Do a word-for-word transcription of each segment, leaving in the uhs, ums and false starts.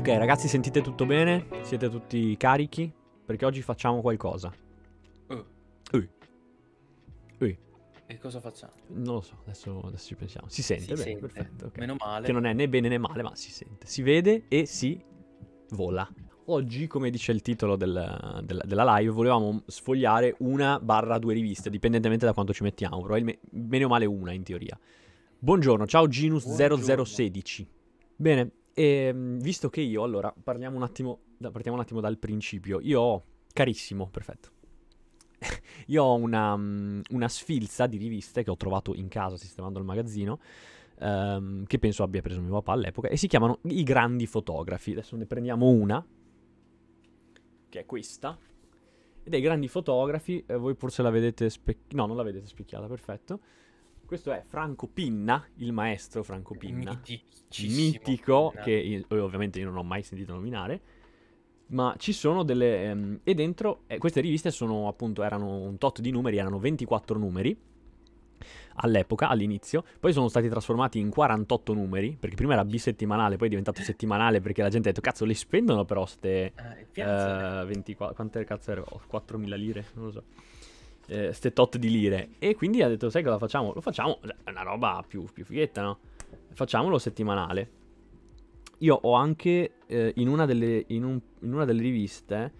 Ok ragazzi, sentite tutto bene? Siete tutti carichi? Perché oggi facciamo qualcosa. uh. Uh. Uh. E cosa facciamo? Non lo so, adesso, adesso ci pensiamo. Si sente? Si bene, sente. Perfetto, okay. Meno male. Che non è né bene né male, ma si sente, si vede e si vola. Oggi, come dice il titolo del, del, della live, volevamo sfogliare una barra due riviste, dipendentemente da quanto ci mettiamo. Probabilmente meno male una, in teoria. Buongiorno, ciao Ginus zero zero uno sei. Bene, e, visto che io, allora, parliamo un attimo, da, partiamo un attimo dal principio. Io ho, carissimo, perfetto. Io ho una, una sfilza di riviste che ho trovato in casa sistemando il magazzino, ehm, che penso abbia preso mio papà all'epoca, e si chiamano I Grandi Fotografi. Adesso ne prendiamo una, che è questa. E dei Grandi Fotografi, eh, voi forse la vedete specchiata. No, non la vedete specchiata, perfetto. Questo è Franco Pinna, il maestro Franco Pinna, mitico, Pinna. che io, ovviamente io non ho mai sentito nominare. Ma ci sono delle... Um, e dentro... Eh, queste riviste sono appunto... Erano un tot di numeri, erano ventiquattro numeri all'epoca, all'inizio. Poi sono stati trasformati in quarantotto numeri, perché prima era bisettimanale, poi è diventato settimanale, perché la gente ha detto, cazzo, le spendono però ste... Ah, uh, ventiquattro... Quante cazzo erano? quattromila lire? Non lo so. Eh, ste tot di lire. E quindi ha detto, sai cosa facciamo? Lo facciamo... È una roba più, più fighetta, no? Facciamolo settimanale. Io ho anche eh, in, una delle, in, un, in una delle riviste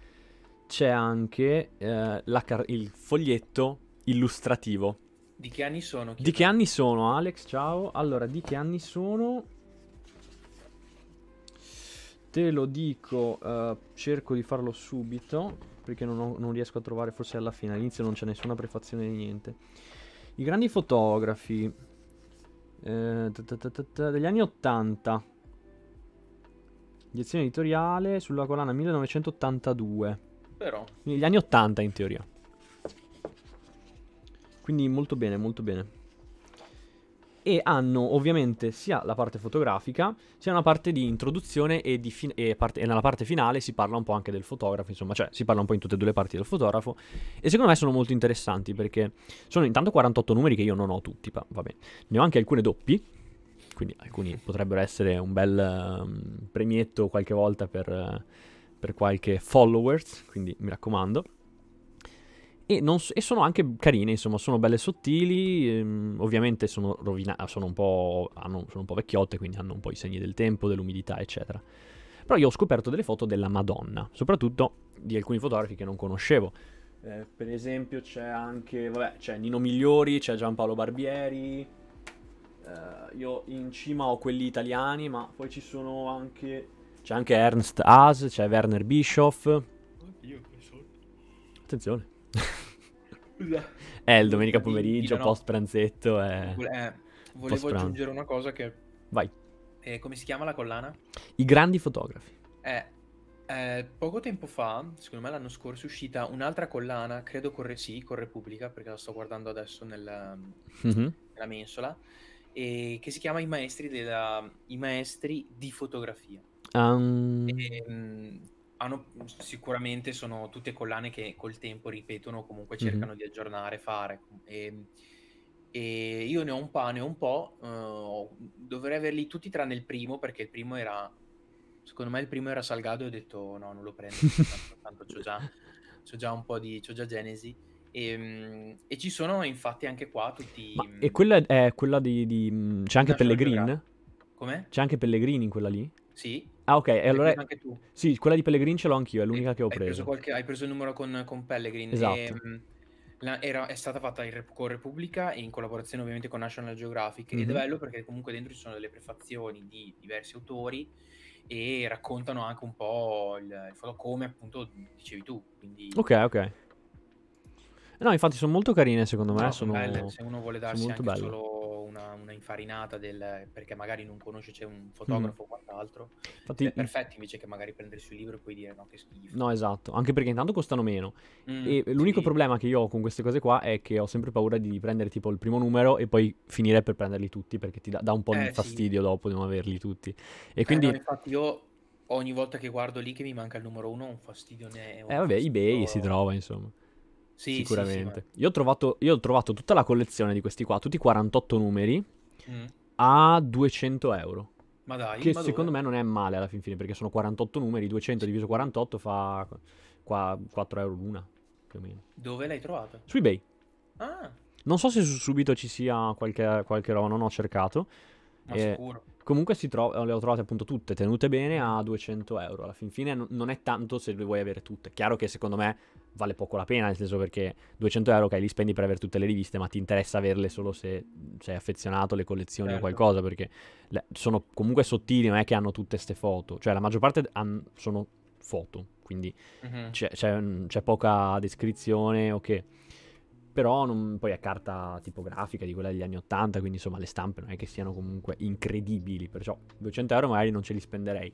c'è anche eh, la il foglietto illustrativo. Di che anni sono? Chi di che anni sono, Alex? Ciao. Allora, di che anni sono? Te lo dico, eh, cerco di farlo subito, perché non, ho, non riesco a trovare, forse alla fine, all'inizio non c'è nessuna prefazione di niente. I Grandi Fotografi eh, ta ta ta ta ta, degli anni ottanta. Direzione editoriale sulla collana millenovecentottantadue. Però. Gli anni ottanta in teoria. Quindi molto bene, molto bene. E hanno ovviamente sia la parte fotografica, sia una parte di introduzione e, di e, e nella parte finale si parla un po' anche del fotografo, insomma, cioè si parla un po' in tutte e due le parti del fotografo. E secondo me sono molto interessanti perché sono intanto quarantotto numeri che io non ho tutti, va bene. Ne ho anche alcune doppi. Quindi alcuni potrebbero essere un bel um, premietto qualche volta per, uh, per qualche followers, quindi mi raccomando. E, non so, e sono anche carine, insomma, sono belle sottili, ehm, ovviamente sono rovinate, sono un po', hanno, sono un po' vecchiotte, quindi hanno un po' i segni del tempo, dell'umidità, eccetera. Però io ho scoperto delle foto della Madonna, soprattutto di alcuni fotografi che non conoscevo. Eh, per esempio c'è anche, vabbè, c'è Nino Migliori, c'è Giampaolo Barbieri... Uh, io in cima ho quelli italiani, ma poi ci sono anche... C'è anche Ernst Haas, c'è Werner Bischoff. Oddio, che sono... Attenzione. È il domenica pomeriggio, no. Post pranzetto è... eh, Volevo aggiungere una cosa che... Vai. Eh, come si chiama la collana? I Grandi Fotografi. Eh, eh, poco tempo fa, secondo me l'anno scorso, è uscita un'altra collana, credo corre... sì, con Repubblica, perché la sto guardando adesso nel... mm-hmm. nella mensola. E che si chiama I maestri, della, I maestri di fotografia. um... e, um, hanno, sicuramente sono tutte collane che col tempo ripetono, comunque cercano mm-hmm. di aggiornare, fare e, e io ne ho un po', ne ho un po' uh, dovrei averli tutti tranne il primo, perché il primo era, secondo me il primo era Salgado e ho detto no, non lo prendo tanto, tanto c'ho già, c'ho già un po' di, c'ho già Genesi. E, e ci sono infatti anche qua tutti. Ma, e quella è quella di, di... c'è anche Pellegrin? Come? C'è anche Pellegrin in quella lì? Sì. Ah ok, e allora anche tu. Sì, quella di Pellegrin ce l'ho anch'io, è l'unica che ho preso, preso qualche... Hai preso il numero con, con Pellegrin. Esatto. E, um, la, era, è stata fatta in, con Repubblica e in collaborazione ovviamente con National Geographic. Mm-hmm. Ed è bello perché comunque dentro ci sono delle prefazioni di diversi autori e raccontano anche un po' il, il foto, come appunto dicevi tu. Quindi... ok, ok. No, infatti sono molto carine, secondo me. No, sono belle. Se uno vuole darsi anche belle. Solo una, una infarinata del, perché magari non conosce, c'è un fotografo mm. o quant'altro, infatti, è perfetto invece che magari prendersi un libro e poi dire no, che schifo. No, esatto, anche perché intanto costano meno. Mm, e sì. L'unico problema che io ho con queste cose qua è che ho sempre paura di prendere tipo il primo numero e poi finire per prenderli tutti, perché ti dà, dà un po' eh, di fastidio, sì. Dopo di non averli tutti. E eh, quindi... no, infatti io ogni volta che guardo lì che mi manca il numero uno, un fastidio ne è... Un eh vabbè, fastidio... eBay si trova, insomma. Sì, sicuramente. Sì, sì, ma... io, ho trovato, io ho trovato tutta la collezione di questi qua, tutti quarantotto numeri, mm. a duecento euro. Ma dai, che ma secondo dove? me non è male alla fin fine, perché sono quarantotto numeri, duecento diviso quarantotto fa qua quattro euro l'una, più o meno. Dove l'hai trovata? Su eBay. Ah. Non so se subito ci sia qualche, qualche roba, non ho cercato. Ma eh, sicuro. Comunque si tro- le ho trovate appunto tutte tenute bene a duecento euro. Alla fin fine n- non è tanto se le vuoi avere tutte. Chiaro che secondo me vale poco la pena, nel senso, perché duecento euro che li spendi per avere tutte le riviste, ma ti interessa averle solo se sei affezionato alle collezioni, certo, o qualcosa, perché le- sono comunque sottili, non è che hanno tutte ste foto. Cioè la maggior parte han- sono foto, quindi mm-hmm. c'è, c'è, c'è poca descrizione o okay. che... Però non, poi è carta tipografica di quella degli anni ottanta, quindi insomma le stampe non è che siano comunque incredibili, perciò duecento euro magari non ce li spenderei.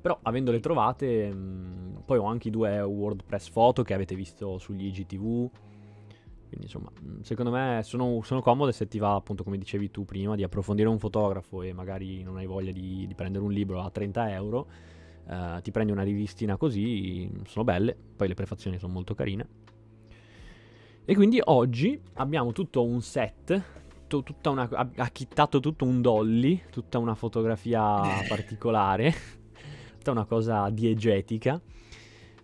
Però avendole trovate, mh, poi ho anche i due WordPress foto che avete visto sugli I G T V, quindi insomma secondo me sono, sono comode se ti va, appunto come dicevi tu prima, di approfondire un fotografo e magari non hai voglia di, di prendere un libro a trenta euro, eh, ti prendi una rivistina così, sono belle, poi le prefazioni sono molto carine. E quindi oggi abbiamo tutto un set, t- tutta una, ha chittato tutto un dolly, tutta una fotografia particolare, tutta una cosa diegetica,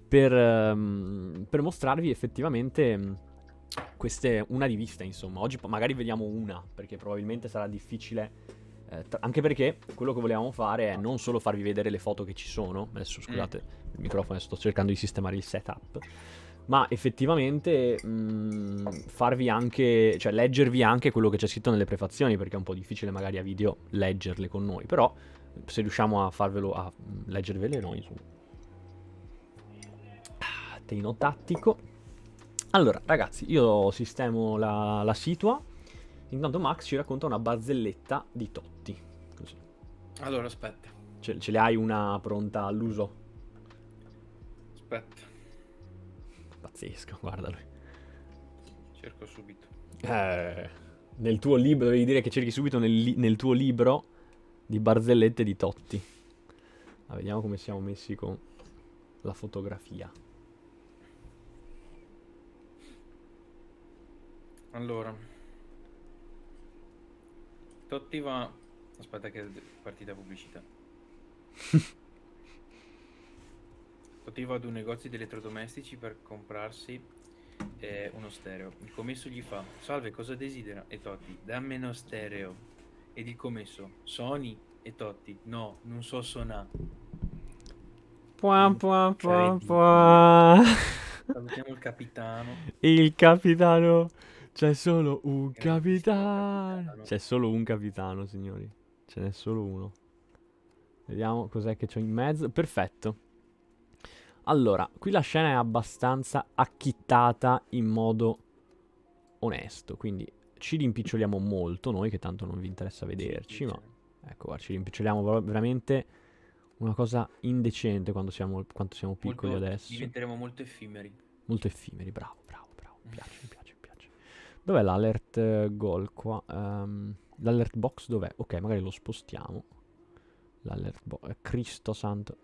per, um, per mostrarvi effettivamente queste, una rivista, insomma. Oggi magari vediamo una, perché probabilmente sarà difficile, eh, tra- anche perché quello che volevamo fare è non solo farvi vedere le foto che ci sono, adesso scusate mm. il microfono, sto cercando di sistemare il setup, ma effettivamente mh, farvi anche, cioè leggervi anche quello che c'è scritto nelle prefazioni, perché è un po' difficile magari a video leggerle con noi, però se riusciamo a farvelo, a leggervele noi, insomma. Ah, teino tattico. Allora ragazzi, io sistemo la, la situa, intanto Max ci racconta una barzelletta di Totti. Così. Allora aspetta. Ce, ce le hai una pronta all'uso? Aspetta. Pazzesco, guarda lui. Cerco subito. Eh, nel tuo libro, devi dire che cerchi subito nel, li- nel tuo libro di barzellette di Totti. Ma vediamo come siamo messi con la fotografia. Allora. Totti va... Aspetta che è partita pubblicità. Poteva ad un negozio di elettrodomestici per comprarsi eh, uno stereo. Il commesso gli fa: salve, cosa desidera? E Totti: dammi uno stereo. Ed il commesso: Sony? E Totti: no, non so suonare. Pua, pua, pua, pua. Salutiamo il capitano. Il capitano. C'è solo un capitano. C'è solo un capitano, signori. Ce n'è solo uno. Vediamo cos'è che c'ho in mezzo. Perfetto. Allora, qui la scena è abbastanza acchittata in modo onesto, quindi ci rimpiccioliamo molto noi, che tanto non vi interessa vederci, ma ecco, guarda, ci rimpiccioliamo veramente una cosa indecente quando siamo, quanto siamo piccoli molto, adesso. Diventeremo molto effimeri. Molto effimeri, bravo, bravo, bravo, mi piace, mi piace, mi piace. Dov'è l'alert goal qua? Um, l'alert box dov'è? Ok, magari lo spostiamo. L'alert box, Cristo santo.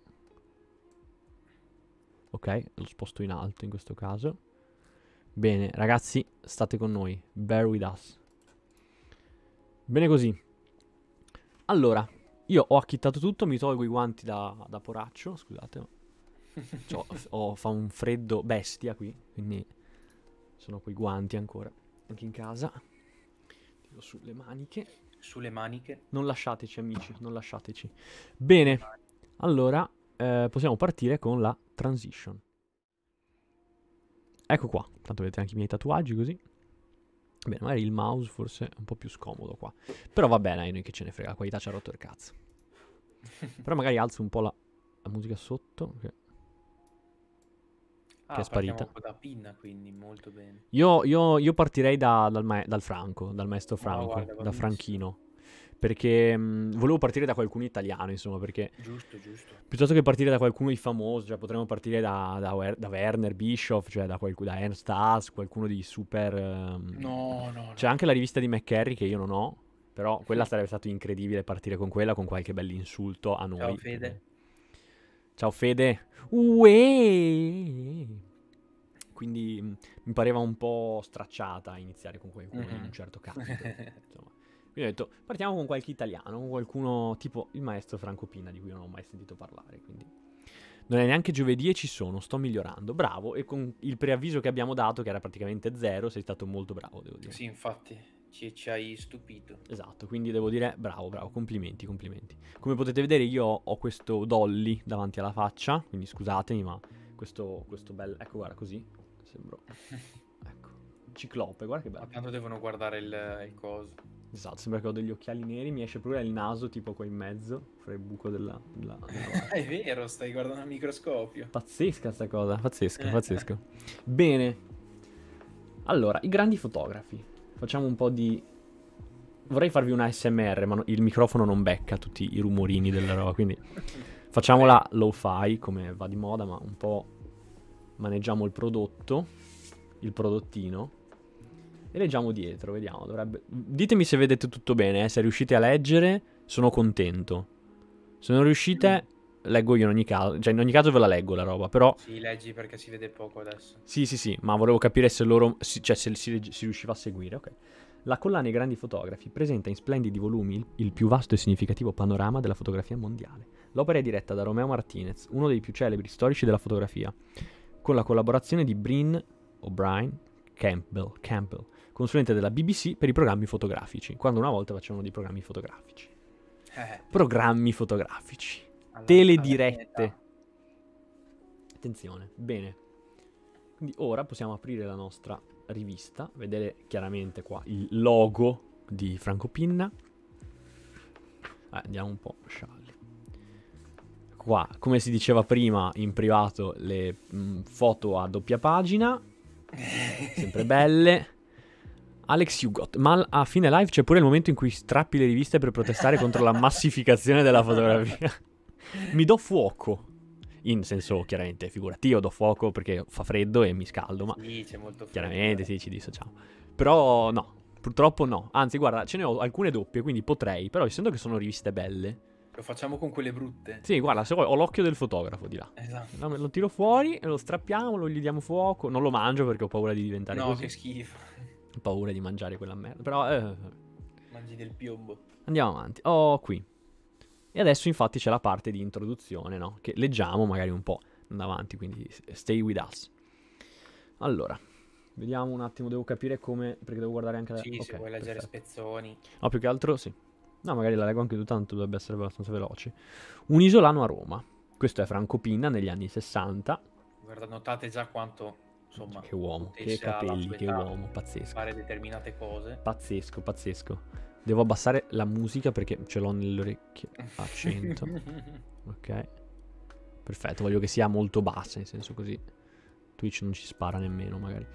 Ok, lo sposto in alto in questo caso. Bene, ragazzi, state con noi. Bear with us. Bene così. Allora, io ho acchittato tutto, mi tolgo i guanti da, da poraccio, scusate. Cioè, ho, fa un freddo bestia qui, quindi sono coi guanti ancora, anche in casa. Tiro sulle maniche. Sulle maniche. Non lasciateci, amici, non lasciateci. Bene, allora... Eh, possiamo partire con la transition. Ecco qua. Tanto vedete anche i miei tatuaggi così. Bene, magari il mouse forse è un po' più scomodo qua. Però va bene, noi che ce ne frega, la qualità ci ha rotto il cazzo. Però magari alzo un po' la, la musica sotto. Che, ah, che è sparita. Un po' da Pinna, quindi molto bene. Io, io, io partirei da, dal, ma- dal Franco, dal maestro Franco, no, guarda, da Franchino. Perché mh, volevo partire da qualcuno italiano, insomma, perché... Giusto, giusto. Piuttosto che partire da qualcuno di famoso, cioè potremmo partire da, da, da Werner Bischoff, cioè da, qualc- da Ernst Haas, qualcuno di super... Um... No, no, no. C'è anche la rivista di McCarry che io non ho, però quella sarebbe stato incredibile partire con quella, con qualche bell'insulto a noi. Ciao Fede. Ciao Fede. Uè! Quindi mh, mi pareva un po' stracciata iniziare con qualcuno in un certo caso. Insomma. Quindi ho detto, partiamo con qualche italiano, con qualcuno tipo il maestro Franco Pinna, di cui non ho mai sentito parlare, quindi... Non è neanche giovedì e ci sono, sto migliorando, bravo, e con il preavviso che abbiamo dato, che era praticamente zero, sei stato molto bravo, devo dire. Sì, infatti, ci, ci hai stupito. Esatto, quindi devo dire, bravo, bravo, complimenti, complimenti. Come potete vedere io ho questo Dolly davanti alla faccia, quindi scusatemi, ma questo, questo bel... Ecco, guarda, così, sembro... Ecco, ciclope, guarda che bello. Tanto devono guardare il, il coso. Esatto, sembra che ho degli occhiali neri, mi esce pure il naso tipo qua in mezzo, fra il buco della... della, della... È vero, stai guardando al microscopio. Pazzesca sta cosa, pazzesca, pazzesca. Bene. Allora, i grandi fotografi. Facciamo un po' di... Vorrei farvi una A S M R, ma no, il microfono non becca tutti i rumorini della roba, quindi... Facciamola lo-fi, come va di moda, ma un po' maneggiamo il prodotto, il prodottino. E leggiamo dietro, vediamo, dovrebbe... Ditemi se vedete tutto bene, eh. Se riuscite a leggere, sono contento. Se non riuscite, leggo io in ogni caso. Cioè, in ogni caso ve la leggo la roba, però... Sì, leggi perché si vede poco adesso. Sì, sì, sì, ma volevo capire se loro... Si, cioè, se si, si riusciva a seguire, ok. La collana I Grandi Fotografi presenta in splendidi volumi il, il più vasto e significativo panorama della fotografia mondiale. L'opera è diretta da Romeo Martinez, uno dei più celebri storici della fotografia, con la collaborazione di Brin O'Brien Campbell, Campbell. consulente della B B C per i programmi fotografici, quando una volta facevano dei programmi fotografici. Eh. Programmi fotografici. Alla, teledirette. Alla Attenzione, bene. Quindi ora possiamo aprire la nostra rivista, vedere chiaramente qua il logo di Franco Pinna. Eh, andiamo un po' scialli. Qua, come si diceva prima in privato, le mh, foto a doppia pagina, sempre belle. Alex Hugot, ma a fine live c'è pure il momento in cui strappi le riviste per protestare contro la massificazione della fotografia. Mi do fuoco, in senso chiaramente figurativo, do fuoco perché fa freddo e mi scaldo, ma sì, c'è molto freddo, chiaramente eh. sì, ci dissociamo. Però no, purtroppo no, anzi guarda, ce ne ho alcune doppie, quindi potrei, però essendo che sono riviste belle... Lo facciamo con quelle brutte. Sì, guarda, se vuoi ho l'occhio del fotografo di là. Esatto. Lo tiro fuori, lo strappiamo, lo gli diamo fuoco, non lo mangio perché ho paura di diventare no, così. No, che schifo. Ho paura di mangiare quella merda, però... Eh. Mangi del piombo. Andiamo avanti. Oh, qui. E adesso infatti c'è la parte di introduzione, no? Che leggiamo magari un po'. Andiamo avanti, quindi stay with us. Allora, vediamo un attimo, devo capire come... Perché devo guardare anche... La... Sì, okay, se vuoi leggere perfetto. Spezzoni. No, più che altro sì. No, magari la leggo anche tu, tanto dovrebbe essere abbastanza veloce. Un isolano a Roma. Questo è Franco Pinna negli anni sessanta. Guarda, notate già quanto... Insomma, che uomo, che capelli, che uomo, pazzesco. Fare determinate cose. Pazzesco, pazzesco. Devo abbassare la musica perché ce l'ho nell'orecchio a cento. Ok. Perfetto, voglio che sia molto bassa, nel senso così Twitch non ci spara nemmeno magari.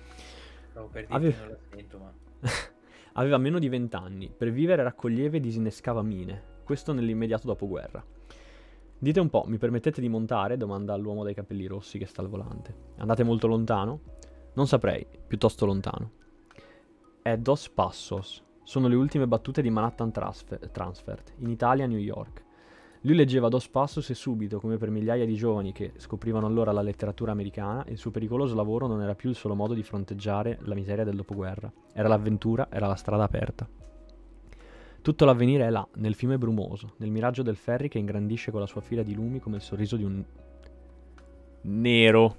Stavo per dire che non lo sento, ma... Aveva meno di vent'anni. Per vivere raccoglieva e disinnescava mine. Questo nell'immediato dopoguerra. Dite un po', mi permettete di montare? Domanda all'uomo dai capelli rossi che sta al volante. Andate molto lontano? Non saprei, piuttosto lontano. È Dos Passos. Sono le ultime battute di Manhattan Transfer, in Italia, New York. Lui leggeva Dos Passos e subito, come per migliaia di giovani che scoprivano allora la letteratura americana, il suo pericoloso lavoro non era più il solo modo di fronteggiare la miseria del dopoguerra. Era l'avventura, era la strada aperta. Tutto l'avvenire è là, nel fiume brumoso, nel miraggio del ferry che ingrandisce con la sua fila di lumi come il sorriso di un... nero.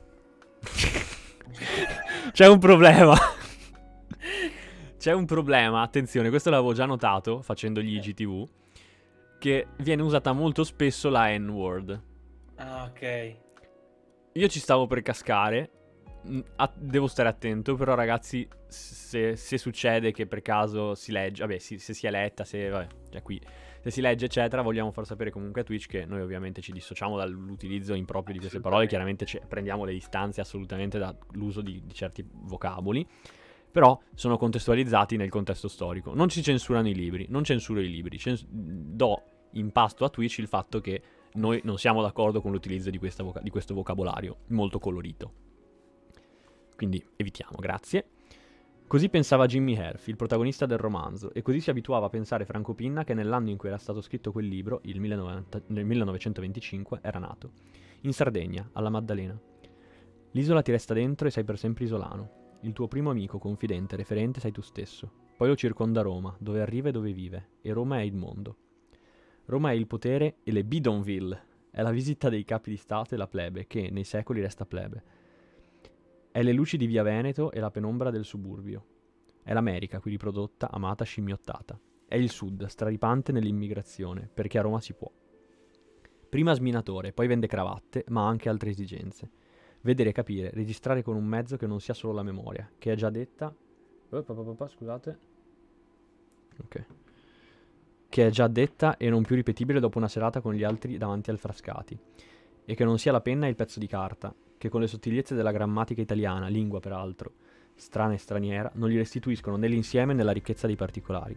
C'è un problema. C'è un problema, attenzione, questo l'avevo già notato facendo gli I G T V, che viene usata molto spesso la N-word. Ah, ok. Io ci stavo per cascare. A devo stare attento, però ragazzi, se, se succede che per caso si legge, vabbè, si, se si è letta, se, vabbè, cioè qui, se si legge eccetera, vogliamo far sapere comunque a Twitch che noi ovviamente ci dissociamo dall'utilizzo improprio di queste parole, chiaramente prendiamo le distanze assolutamente dall'uso di, di certi vocaboli, però sono contestualizzati nel contesto storico. Non ci censurano i libri, non censuro i libri, cens- do in pasto a Twitch il fatto che noi non siamo d'accordo con l'utilizzo di, questa voca- di questo vocabolario molto colorito. Quindi evitiamo, grazie. Così pensava Jimmy Herfy, il protagonista del romanzo, e così si abituava a pensare Franco Pinna che nell'anno in cui era stato scritto quel libro, il millenovecentoventicinque, era nato. In Sardegna, alla Maddalena. L'isola ti resta dentro e sei per sempre isolano. Il tuo primo amico, confidente, referente, sei tu stesso. Poi lo circonda Roma, dove arriva e dove vive, e Roma è il mondo. Roma è il potere e le bidonville, è la visita dei capi di Stato e la plebe, che nei secoli resta plebe. È le luci di via Veneto e la penombra del suburbio. È l'America, qui riprodotta, amata, scimmiottata. È il sud, straripante nell'immigrazione, perché a Roma si può. Prima sminatore, poi vende cravatte, ma anche altre esigenze. Vedere, capire, registrare con un mezzo che non sia solo la memoria, che è già detta... Oh, pa, pa, pa, scusate. Ok. Che è già detta e non più ripetibile dopo una serata con gli altri davanti al Frascati. E che non sia la penna e il pezzo di carta, che con le sottigliezze della grammatica italiana, lingua peraltro, strana e straniera, non gli restituiscono né l'insieme né la ricchezza dei particolari.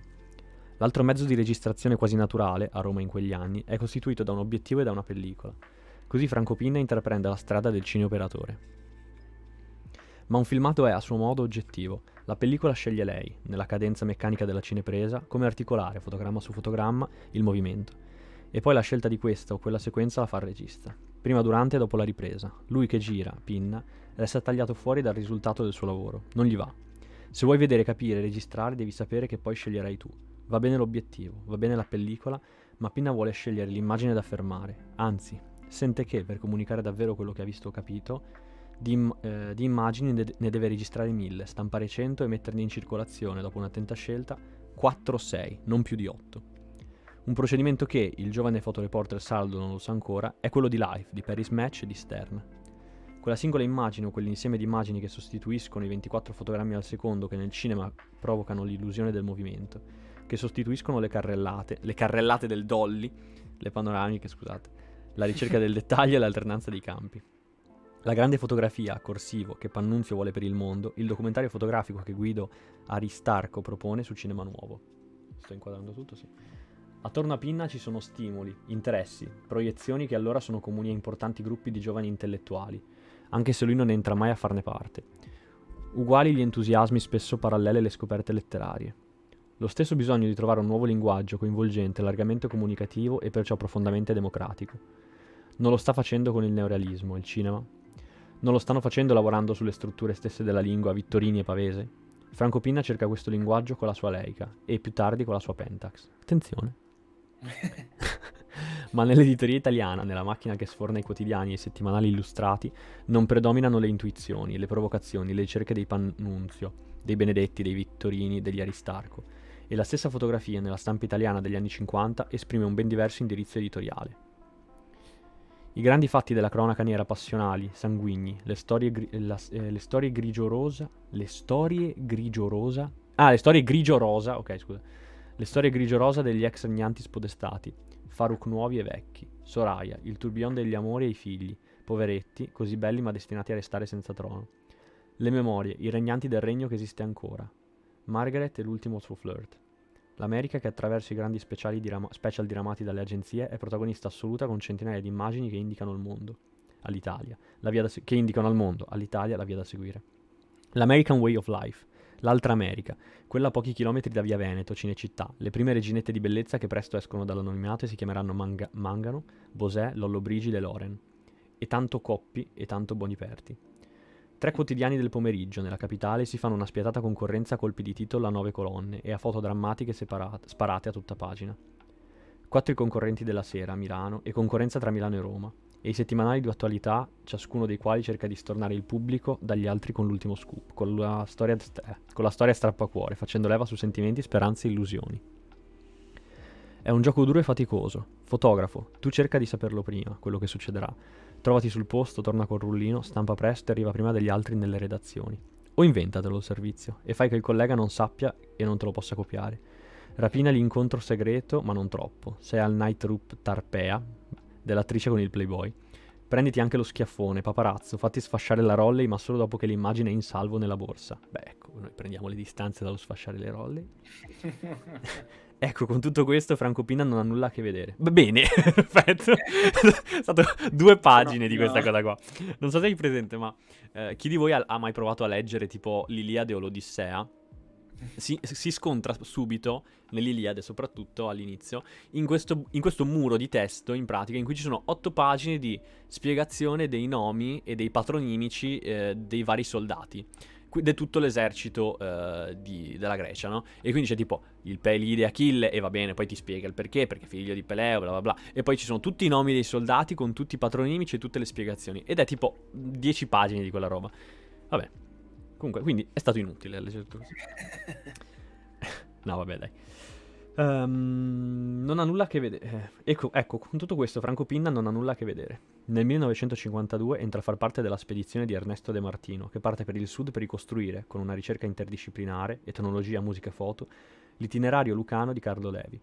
L'altro mezzo di registrazione quasi naturale, a Roma in quegli anni, è costituito da un obiettivo e da una pellicola. Così Franco Pinna intraprende la strada del cineoperatore. Ma un filmato è, a suo modo, oggettivo. La pellicola sceglie lei, nella cadenza meccanica della cinepresa, come articolare, fotogramma su fotogramma, il movimento. E poi la scelta di questa o quella sequenza la fa il regista. Prima, durante e dopo la ripresa. Lui che gira, Pinna, resta tagliato fuori dal risultato del suo lavoro. Non gli va. Se vuoi vedere, capire, registrare, devi sapere che poi sceglierai tu. Va bene l'obiettivo, va bene la pellicola, ma Pinna vuole scegliere l'immagine da fermare. Anzi, sente che, per comunicare davvero quello che ha visto o capito... Di, eh, di immagini ne deve registrare mille, stampare cento e metterne in circolazione, dopo un'attenta scelta, quattro o sei, non più di otto. Un procedimento che, il giovane fotoreporter Saldo non lo sa ancora, è quello di Life, di Paris Match e di Stern. Quella singola immagine o quell'insieme di immagini che sostituiscono i ventiquattro fotogrammi al secondo che nel cinema provocano l'illusione del movimento, che sostituiscono le carrellate, le carrellate del dolly, le panoramiche, scusate, la ricerca del dettaglio e l'alternanza dei campi. La grande fotografia, corsivo, che Pannunzio vuole per il mondo, il documentario fotografico che Guido Aristarco propone su Cinema Nuovo. Sto inquadrando tutto, sì. Attorno a Pinna ci sono stimoli, interessi, proiezioni che allora sono comuni a importanti gruppi di giovani intellettuali, anche se lui non entra mai a farne parte. Uguali gli entusiasmi spesso paralleli alle scoperte letterarie. Lo stesso bisogno di trovare un nuovo linguaggio coinvolgente, largamente comunicativo e perciò profondamente democratico. Non lo sta facendo con il neorealismo, il cinema. Non lo stanno facendo lavorando sulle strutture stesse della lingua, Vittorini e Pavese. Franco Pinna cerca questo linguaggio con la sua Leica e più tardi con la sua Pentax. Attenzione. Ma nell'editoria italiana, nella macchina che sforna i quotidiani e i settimanali illustrati, non predominano le intuizioni, le provocazioni, le ricerche dei Pannunzio, dei Benedetti, dei Vittorini, degli Aristarco. E la stessa fotografia nella stampa italiana degli anni cinquanta esprime un ben diverso indirizzo editoriale. I grandi fatti della cronaca nera passionali, sanguigni, le storie, gri la, eh, le storie grigio-rosa, le storie grigio-rosa, ah, le storie grigio-rosa, ok, scusa, le storie grigio-rosa degli ex regnanti spodestati, Faruk nuovi e vecchi, Soraya, il tourbillon degli amori e i figli, poveretti, così belli ma destinati a restare senza trono, le memorie, i regnanti del regno che esiste ancora, Margaret e l'ultimo suo flirt. L'America, che attraverso i grandi speciali dirama- special diramati dalle agenzie, è protagonista assoluta con centinaia di immagini che indicano il mondo all'Italia, la via da se- che indicano al mondo all'Italia la via da seguire. L'American Way of Life, l'altra America, quella a pochi chilometri da via Veneto, Cinecittà, le prime reginette di bellezza che presto escono dall'anonimato e si chiameranno Manga- Mangano, Bosè, Lollobrigida e Loren, e tanto Coppi e tanto Boniperti. Tre quotidiani del pomeriggio nella capitale si fanno una spietata concorrenza a colpi di titolo a nove colonne e a foto drammatiche separate, sparate a tutta pagina. Quattro i concorrenti della sera a Milano e concorrenza tra Milano e Roma, e i settimanali di attualità, ciascuno dei quali cerca di stornare il pubblico dagli altri con l'ultimo scoop, con la storia, eh, con la storia strappacuore, facendo leva su sentimenti, speranze e illusioni. È un gioco duro e faticoso. Fotografo, tu cerca di saperlo prima, quello che succederà. Trovati sul posto, torna col rullino, stampa presto e arriva prima degli altri nelle redazioni. O inventatelo il servizio e fai che il collega non sappia e non te lo possa copiare. Rapina l'incontro segreto, ma non troppo. Sei al night roop Tarpea, dell'attrice con il Playboy. Prenditi anche lo schiaffone, paparazzo, fatti sfasciare la Rollei, ma solo dopo che l'immagine è in salvo nella borsa. Beh, ecco, noi prendiamo le distanze dallo sfasciare le Rollei. Ecco, con tutto questo Franco Pinna non ha nulla a che vedere. Va bene, perfetto. Sono stato due pagine no, di questa no. cosa qua. Non so se hai presente, ma eh, chi di voi ha, ha mai provato a leggere tipo l'Iliade o l'Odissea? Si, si scontra subito, nell'Iliade soprattutto all'inizio, in questo, in questo muro di testo, in pratica, in cui ci sono otto pagine di spiegazione dei nomi e dei patronimici eh, dei vari soldati. di tutto l'esercito eh, della Grecia, no? E quindi c'è tipo il Pelide Achille, e va bene, poi ti spiega il perché, perché figlio di Peleo, bla bla bla, e poi ci sono tutti i nomi dei soldati con tutti i patronimici e tutte le spiegazioni, ed è tipo dieci pagine di quella roba. Vabbè, comunque, quindi è stato inutile leggere tutto così. No, vabbè, dai. Um, non ha nulla a che vedere. Ecco, ecco, con tutto questo Franco Pinna non ha nulla a che vedere. Nel millenovecentocinquantadue entra a far parte della spedizione di Ernesto De Martino, che parte per il sud per ricostruire, con una ricerca interdisciplinare, etnologia, musica e foto, l'itinerario lucano di Carlo Levi.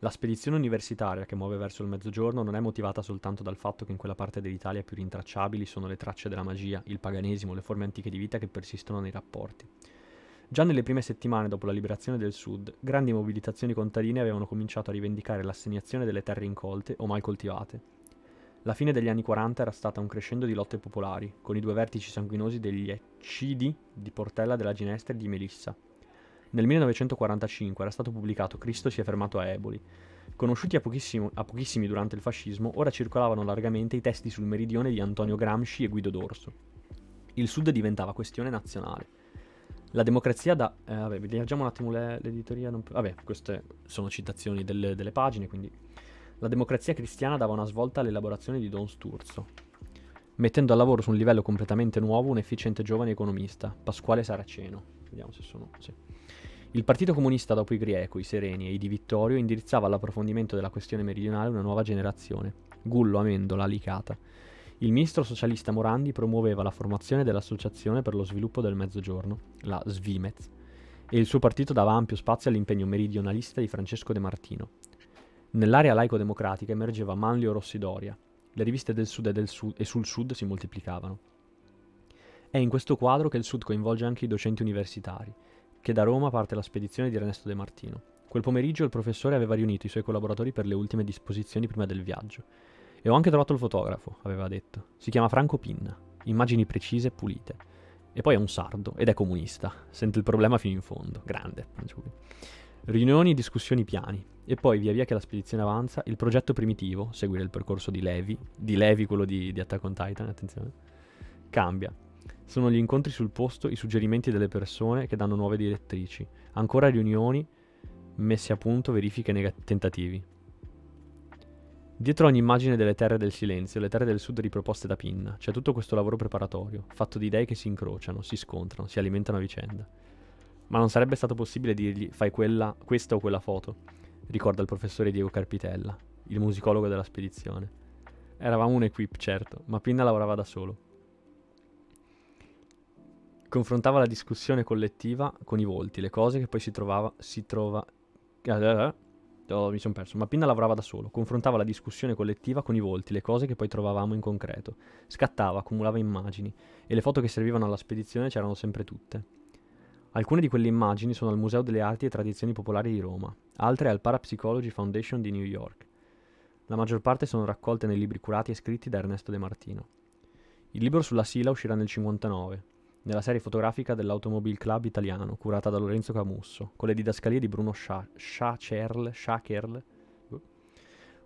La spedizione universitaria che muove verso il mezzogiorno non è motivata soltanto dal fatto che in quella parte dell'Italia più rintracciabili sono le tracce della magia, il paganesimo, le forme antiche di vita che persistono nei rapporti. Già nelle prime settimane dopo la liberazione del Sud, grandi mobilitazioni contadine avevano cominciato a rivendicare l'assegnazione delle terre incolte o mal coltivate. La fine degli anni quaranta era stata un crescendo di lotte popolari, con i due vertici sanguinosi degli eccidi di Portella della Ginestra e di Melissa. Nel millenovecentoquarantacinque era stato pubblicato Cristo si è fermato a Eboli. Conosciuti a, a pochissimi durante il fascismo, ora circolavano largamente i testi sul meridione di Antonio Gramsci e Guido Dorso. Il Sud diventava questione nazionale. La democrazia da... Eh, vabbè, leggiamo un attimo l'editoria... Non... Vabbè, queste sono citazioni delle, delle pagine, quindi... La democrazia cristiana dava una svolta all'elaborazione di Don Sturzo, mettendo al lavoro su un livello completamente nuovo un efficiente giovane economista, Pasquale Saraceno. Vediamo se sono... Sì. Il partito comunista dopo i Grieco, i Sereni e i Di Vittorio indirizzava all'approfondimento della questione meridionale una nuova generazione. Gullo, Amendola, Licata. Il ministro socialista Morandi promuoveva la formazione dell'Associazione per lo Sviluppo del Mezzogiorno, la Svimez, e il suo partito dava ampio spazio all'impegno meridionalista di Francesco De Martino. Nell'area laico-democratica emergeva Manlio Rossidoria, le riviste del Sud e, del Sud e sul Sud si moltiplicavano. È in questo quadro che il Sud coinvolge anche i docenti universitari, che da Roma parte la spedizione di Ernesto De Martino. Quel pomeriggio il professore aveva riunito i suoi collaboratori per le ultime disposizioni prima del viaggio. E ho anche trovato il fotografo, aveva detto. Si chiama Franco Pinna. Immagini precise e pulite. E poi è un sardo, ed è comunista. Sente il problema fino in fondo. Grande. Riunioni, discussioni, piani. E poi, via via che la spedizione avanza, il progetto primitivo, seguire il percorso di Levi, di Levi quello di, di Attack on Titan, attenzione, cambia. Sono gli incontri sul posto, i suggerimenti delle persone che danno nuove direttrici. Ancora riunioni, messe a punto, verifiche e tentativi. Dietro ogni immagine delle terre del silenzio, le terre del sud riproposte da Pinna, c'è tutto questo lavoro preparatorio, fatto di idee che si incrociano, si scontrano, si alimentano a vicenda. Ma non sarebbe stato possibile dirgli fai quella, questa o quella foto, ricorda il professore Diego Carpitella, il musicologo della spedizione. Eravamo un equip, certo, ma Pinna lavorava da solo. Confrontava la discussione collettiva con i volti, le cose che poi si trovava... si trova... Oh, mi sono perso, ma Pinna lavorava da solo, confrontava la discussione collettiva con i volti, le cose che poi trovavamo in concreto, scattava, accumulava immagini, e le foto che servivano alla spedizione c'erano sempre tutte. Alcune di quelle immagini sono al Museo delle Arti e Tradizioni Popolari di Roma, altre al Parapsychology Foundation di New York. La maggior parte sono raccolte nei libri curati e scritti da Ernesto De Martino. Il libro sulla Sila uscirà nel millenovecentocinquantanove, nella serie fotografica dell'Automobile Club italiano, curata da Lorenzo Camusso, con le didascalie di Bruno Schacherl, Schacherl,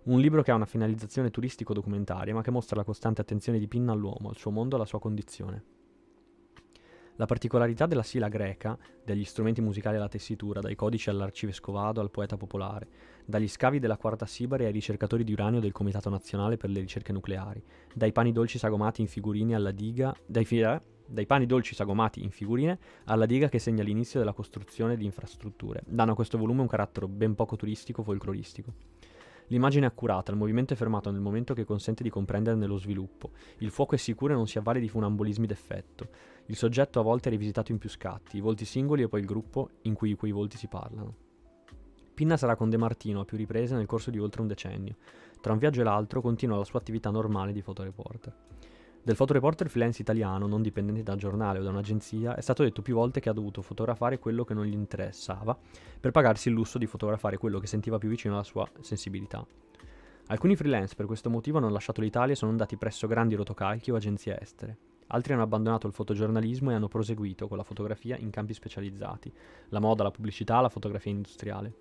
un libro che ha una finalizzazione turistico-documentaria, ma che mostra la costante attenzione di Pinna all'uomo, al suo mondo e alla sua condizione. La particolarità della sila greca, dagli strumenti musicali alla tessitura, dai codici all'arcivescovado al poeta popolare, dagli scavi della Quarta Sibari ai ricercatori di uranio del Comitato Nazionale per le Ricerche Nucleari, dai pani dolci sagomati in figurine alla diga, dai fila... dai pani dolci sagomati in figurine alla diga che segna l'inizio della costruzione di infrastrutture, danno a questo volume un carattere ben poco turistico folcloristico. L'immagine è accurata, il movimento è fermato nel momento che consente di comprenderne lo sviluppo, il fuoco è sicuro e non si avvale di funambolismi d'effetto, il soggetto a volte è rivisitato in più scatti, i volti singoli e poi il gruppo in cui quei volti si parlano. Pinna sarà con De Martino a più riprese nel corso di oltre un decennio, tra un viaggio e l'altro continua la sua attività normale di fotoreporter. Del fotoreporter freelance italiano, non dipendente da un giornale o da un'agenzia, è stato detto più volte che ha dovuto fotografare quello che non gli interessava per pagarsi il lusso di fotografare quello che sentiva più vicino alla sua sensibilità. Alcuni freelance per questo motivo hanno lasciato l'Italia e sono andati presso grandi rotocalchi o agenzie estere. Altri hanno abbandonato il fotogiornalismo e hanno proseguito con la fotografia in campi specializzati, la moda, la pubblicità, la fotografia industriale.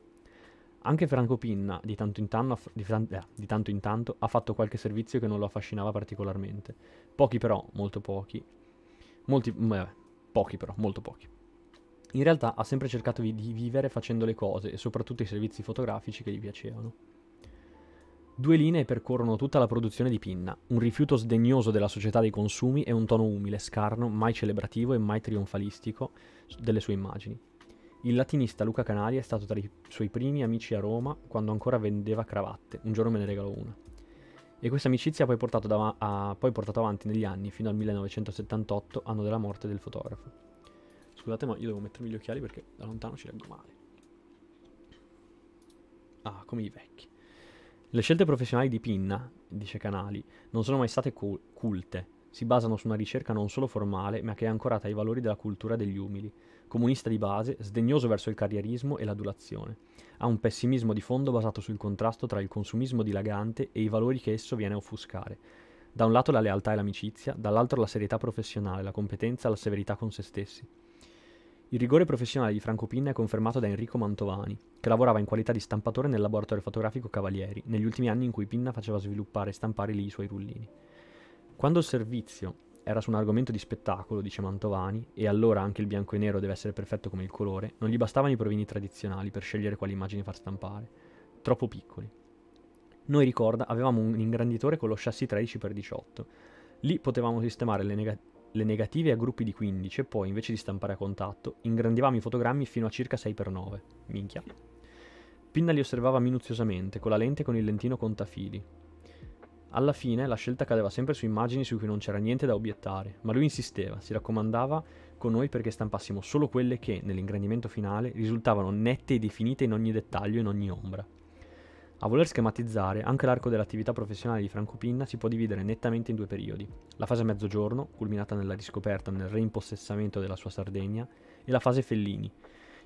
Anche Franco Pinna, di tanto, in tanto, di, eh, di tanto in tanto, ha fatto qualche servizio che non lo affascinava particolarmente. Pochi però, molto pochi, molti, beh, pochi però, molto pochi. In realtà ha sempre cercato di vivere facendo le cose e soprattutto i servizi fotografici che gli piacevano. Due linee percorrono tutta la produzione di Pinna, un rifiuto sdegnoso della società dei consumi e un tono umile, scarno, mai celebrativo e mai trionfalistico delle sue immagini. Il latinista Luca Canali è stato tra i suoi primi amici a Roma quando ancora vendeva cravatte, un giorno me ne regalò una. E questa amicizia ha poi portato, dav- ha poi portato avanti negli anni, fino al millenovecentosettantotto, anno della morte del fotografo. Scusate, ma io devo mettermi gli occhiali perché da lontano ci leggo male. Ah, come i vecchi. Le scelte professionali di Pinna, dice Canali, non sono mai state cul- culte, si basano su una ricerca non solo formale, ma che è ancorata ai valori della cultura degli umili, comunista di base, sdegnoso verso il carrierismo e l'adulazione. Ha un pessimismo di fondo basato sul contrasto tra il consumismo dilagante e i valori che esso viene a offuscare. Da un lato la lealtà e l'amicizia, dall'altro la serietà professionale, la competenza e la severità con se stessi. Il rigore professionale di Franco Pinna è confermato da Enrico Mantovani, che lavorava in qualità di stampatore nel laboratorio fotografico Cavalieri, negli ultimi anni in cui Pinna faceva sviluppare e stampare lì i suoi rullini. Quando il servizio era su un argomento di spettacolo, dice Mantovani, e allora anche il bianco e nero deve essere perfetto come il colore, non gli bastavano i provini tradizionali per scegliere quali immagini far stampare, troppo piccoli. Noi, ricorda, avevamo un ingranditore con lo chassis tredici per diciotto, lì potevamo sistemare le negative. Le negative a gruppi di quindici e poi, invece di stampare a contatto, ingrandivamo i fotogrammi fino a circa sei per nove. Minchia. Pinna li osservava minuziosamente, con la lente e con il lentino contafili. Alla fine la scelta cadeva sempre su immagini su cui non c'era niente da obiettare, ma lui insisteva, si raccomandava con noi perché stampassimo solo quelle che, nell'ingrandimento finale, risultavano nette e definite in ogni dettaglio e in ogni ombra. A voler schematizzare, anche l'arco dell'attività professionale di Franco Pinna si può dividere nettamente in due periodi, la fase Mezzogiorno, culminata nella riscoperta nel reimpossessamento della sua Sardegna, e la fase Fellini,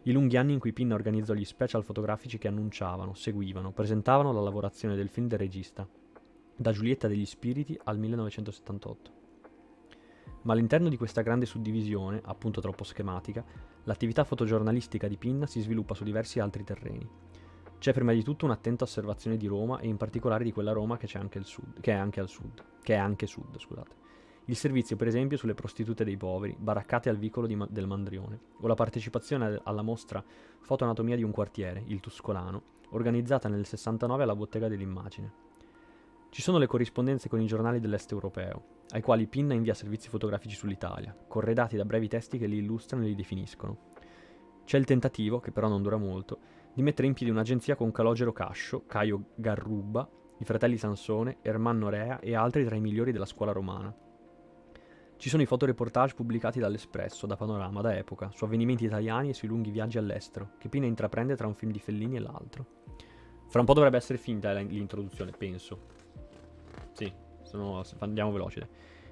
i lunghi anni in cui Pinna organizzò gli special fotografici che annunciavano, seguivano, presentavano la lavorazione del film del regista, da Giulietta degli Spiriti al millenovecentosettantotto. Ma all'interno di questa grande suddivisione, appunto troppo schematica, l'attività fotogiornalistica di Pinna si sviluppa su diversi altri terreni. C'è prima di tutto un'attenta osservazione di Roma e in particolare di quella Roma che c'è anche il sud, che è anche al sud, che è anche sud, scusate. Il servizio, per esempio, sulle prostitute dei poveri, baraccate al vicolo di, del Mandrione, o la partecipazione alla mostra Fotoanatomia di un quartiere, il Tuscolano, organizzata nel sessantanove alla Bottega dell'Immagine. Ci sono le corrispondenze con i giornali dell'est europeo, ai quali Pinna invia servizi fotografici sull'Italia, corredati da brevi testi che li illustrano e li definiscono. C'è il tentativo, che però non dura molto, di mettere in piedi un'agenzia con Calogero Cascio, Caio Garruba, i fratelli Sansone, Ermanno Rea e altri tra i migliori della scuola romana. Ci sono i fotoreportage pubblicati dall'Espresso, da Panorama, da Epoca, su avvenimenti italiani e sui lunghi viaggi all'estero, che Pinna intraprende tra un film di Fellini e l'altro. Fra un po' dovrebbe essere finita l'introduzione, penso. Sì, se no andiamo veloce.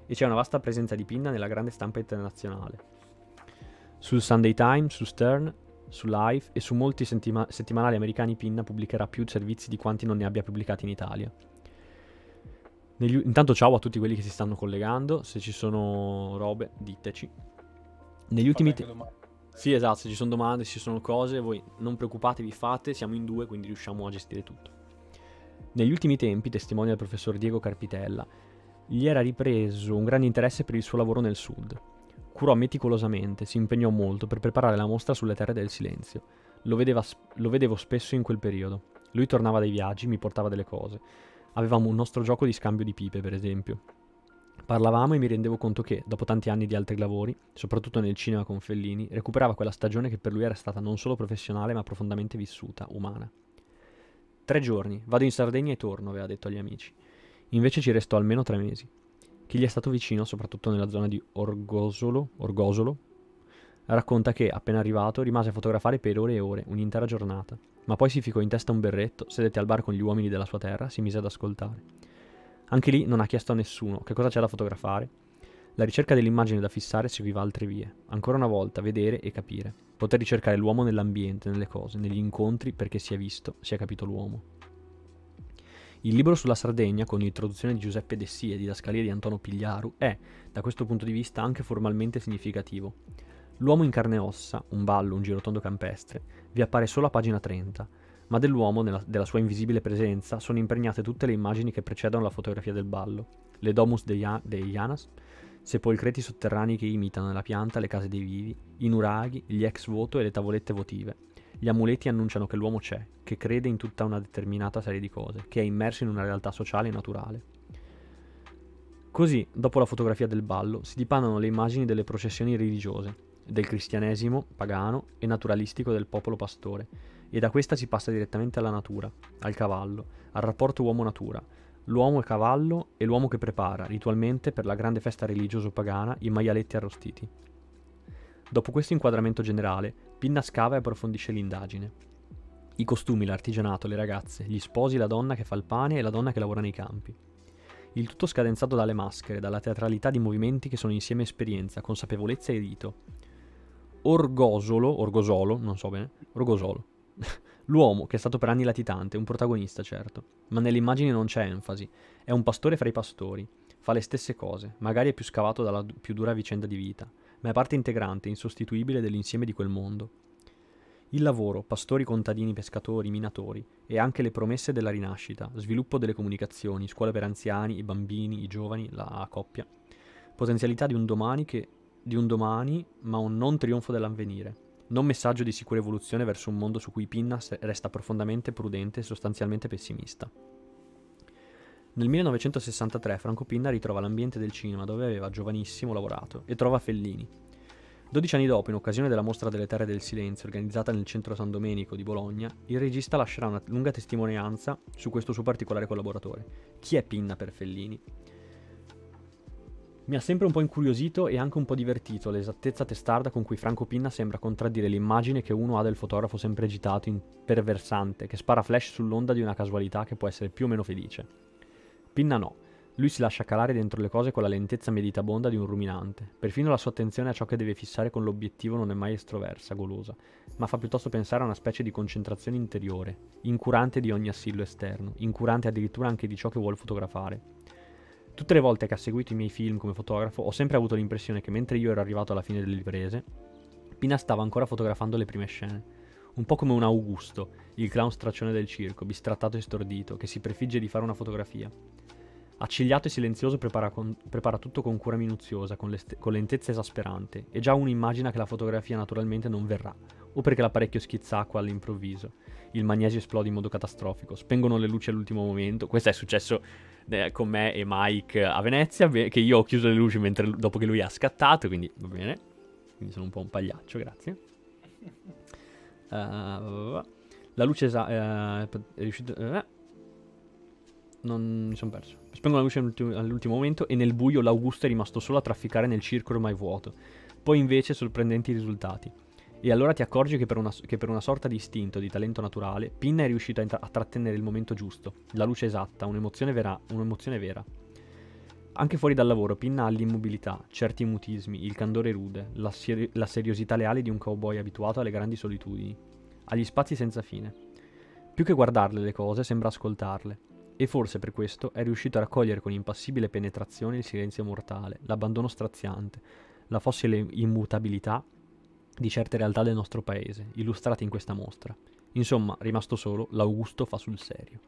E c'è una vasta presenza di Pinna nella grande stampa internazionale. Sul Sunday Times, su Stern, su Life e su molti settima- settimanali americani Pinna pubblicherà più servizi di quanti non ne abbia pubblicati in Italia. Negli, intanto ciao a tutti quelli che si stanno collegando, se ci sono robe diteci. Negli ultimi te- sì, esatto, se ci sono domande, se ci sono cose, voi non preoccupatevi, fate, siamo in due quindi riusciamo a gestire tutto. Negli ultimi tempi, testimonia il professor Diego Carpitella, gli era ripreso un grande interesse per il suo lavoro nel sud. Curò meticolosamente, si impegnò molto per preparare la mostra sulle terre del silenzio. Lo, vedeva, lo vedevo spesso in quel periodo. Lui tornava dai viaggi, mi portava delle cose. Avevamo un nostro gioco di scambio di pipe, per esempio. Parlavamo e mi rendevo conto che, dopo tanti anni di altri lavori, soprattutto nel cinema con Fellini, recuperava quella stagione che per lui era stata non solo professionale ma profondamente vissuta, umana. Tre giorni, vado in Sardegna e torno, aveva detto agli amici. Invece ci restò almeno tre mesi. Chi gli è stato vicino, soprattutto nella zona di Orgosolo, Orgosolo, racconta che, appena arrivato, rimase a fotografare per ore e ore, un'intera giornata, ma poi si ficcò in testa un berretto, sedette al bar con gli uomini della sua terra, si mise ad ascoltare. Anche lì non ha chiesto a nessuno che cosa c'è da fotografare. La ricerca dell'immagine da fissare seguiva altre vie, ancora una volta vedere e capire, poter ricercare l'uomo nell'ambiente, nelle cose, negli incontri, perché si è visto, si è capito l'uomo. Il libro sulla Sardegna, con l'introduzione di Giuseppe Dessì e didascalia di Antonio Pigliaru, è, da questo punto di vista, anche formalmente significativo. L'uomo in carne e ossa, un ballo, un girotondo campestre, vi appare solo a pagina trenta, ma dell'uomo, nella, della sua invisibile presenza, sono impregnate tutte le immagini che precedono la fotografia del ballo, le Domus de Janas, sepolcreti sotterranei che imitano la pianta, le case dei vivi, i nuraghi, gli ex voto e le tavolette votive. Gli amuleti annunciano che l'uomo c'è, che crede in tutta una determinata serie di cose, che è immerso in una realtà sociale e naturale. Così, dopo la fotografia del ballo, si dipanano le immagini delle processioni religiose, del cristianesimo pagano e naturalistico del popolo pastore, e da questa si passa direttamente alla natura, al cavallo, al rapporto uomo-natura, l'uomo e cavallo e l'uomo che prepara, ritualmente, per la grande festa religioso-pagana, i maialetti arrostiti. Dopo questo inquadramento generale, Pinna scava e approfondisce l'indagine. I costumi, l'artigianato, le ragazze, gli sposi, la donna che fa il pane e la donna che lavora nei campi. Il tutto scadenzato dalle maschere, dalla teatralità di movimenti che sono insieme esperienza, consapevolezza e rito. Orgosolo, Orgosolo, non so bene, Orgosolo. L'uomo, che è stato per anni latitante, un protagonista certo, ma nelle immagini non c'è enfasi, è un pastore fra i pastori, fa le stesse cose, magari è più scavato dalla più dura vicenda di vita, ma è parte integrante, insostituibile dell'insieme di quel mondo. Il lavoro, pastori, contadini, pescatori, minatori, e anche le promesse della rinascita, sviluppo delle comunicazioni, scuole per anziani, i bambini, i giovani, la coppia, potenzialità di un domani, che, di un domani ma un non trionfo dell'avvenire, non messaggio di sicura evoluzione verso un mondo su cui Pinna resta profondamente prudente e sostanzialmente pessimista. Nel millenovecentosessantatré Franco Pinna ritrova l'ambiente del cinema dove aveva giovanissimo lavorato e trova Fellini. dodici anni dopo, in occasione della mostra delle Terre del Silenzio organizzata nel centro San Domenico di Bologna, il regista lascerà una lunga testimonianza su questo suo particolare collaboratore. Chi è Pinna per Fellini? Mi ha sempre un po' incuriosito e anche un po' divertito l'esattezza testarda con cui Franco Pinna sembra contraddire l'immagine che uno ha del fotografo sempre agitato, imperversante, che spara flash sull'onda di una casualità che può essere più o meno felice. Pinna no, lui si lascia calare dentro le cose con la lentezza meditabonda di un ruminante, perfino la sua attenzione a ciò che deve fissare con l'obiettivo non è mai estroversa, golosa, ma fa piuttosto pensare a una specie di concentrazione interiore, incurante di ogni assillo esterno, incurante addirittura anche di ciò che vuole fotografare. Tutte le volte che ha seguito i miei film come fotografo ho sempre avuto l'impressione che mentre io ero arrivato alla fine delle riprese, Pinna stava ancora fotografando le prime scene. Un po' come un Augusto, il clown straccione del circo, bistrattato e stordito, che si prefigge di fare una fotografia. Accigliato e silenzioso prepara, con, prepara tutto con cura minuziosa, con, con lentezza esasperante, e già uno immagina che la fotografia naturalmente non verrà, o perché l'apparecchio schizzacqua all'improvviso, il magnesio esplode in modo catastrofico, spengono le luci all'ultimo momento. Questo è successo eh, con me e Mike a Venezia, che io ho chiuso le luci mentre, dopo che lui ha scattato, quindi va bene, quindi sono un po' un pagliaccio, grazie. Uh, la luce esa- uh, è riuscito... Uh, non mi sono perso. Spengono la luce all'ultimo, all'ultimo momento, e nel buio l'Augusto è rimasto solo a trafficare nel circo ormai vuoto. Poi invece sorprendenti risultati. E allora ti accorgi che per una, che per una sorta di istinto, di talento naturale, Pinna è riuscito a, intra- a trattenere il momento giusto, la luce esatta, un'emozione vera, un'emozione vera. Anche fuori dal lavoro Pinna ha l'immobilità, certi mutismi, il candore rude, la, seri- la seriosità leale di un cowboy abituato alle grandi solitudini, agli spazi senza fine. Più che guardarle le cose, sembra ascoltarle, e forse per questo è riuscito a raccogliere con impassibile penetrazione il silenzio mortale, l'abbandono straziante, la fossile immutabilità di certe realtà del nostro paese, illustrate in questa mostra. Insomma, rimasto solo, l'Augusto fa sul serio.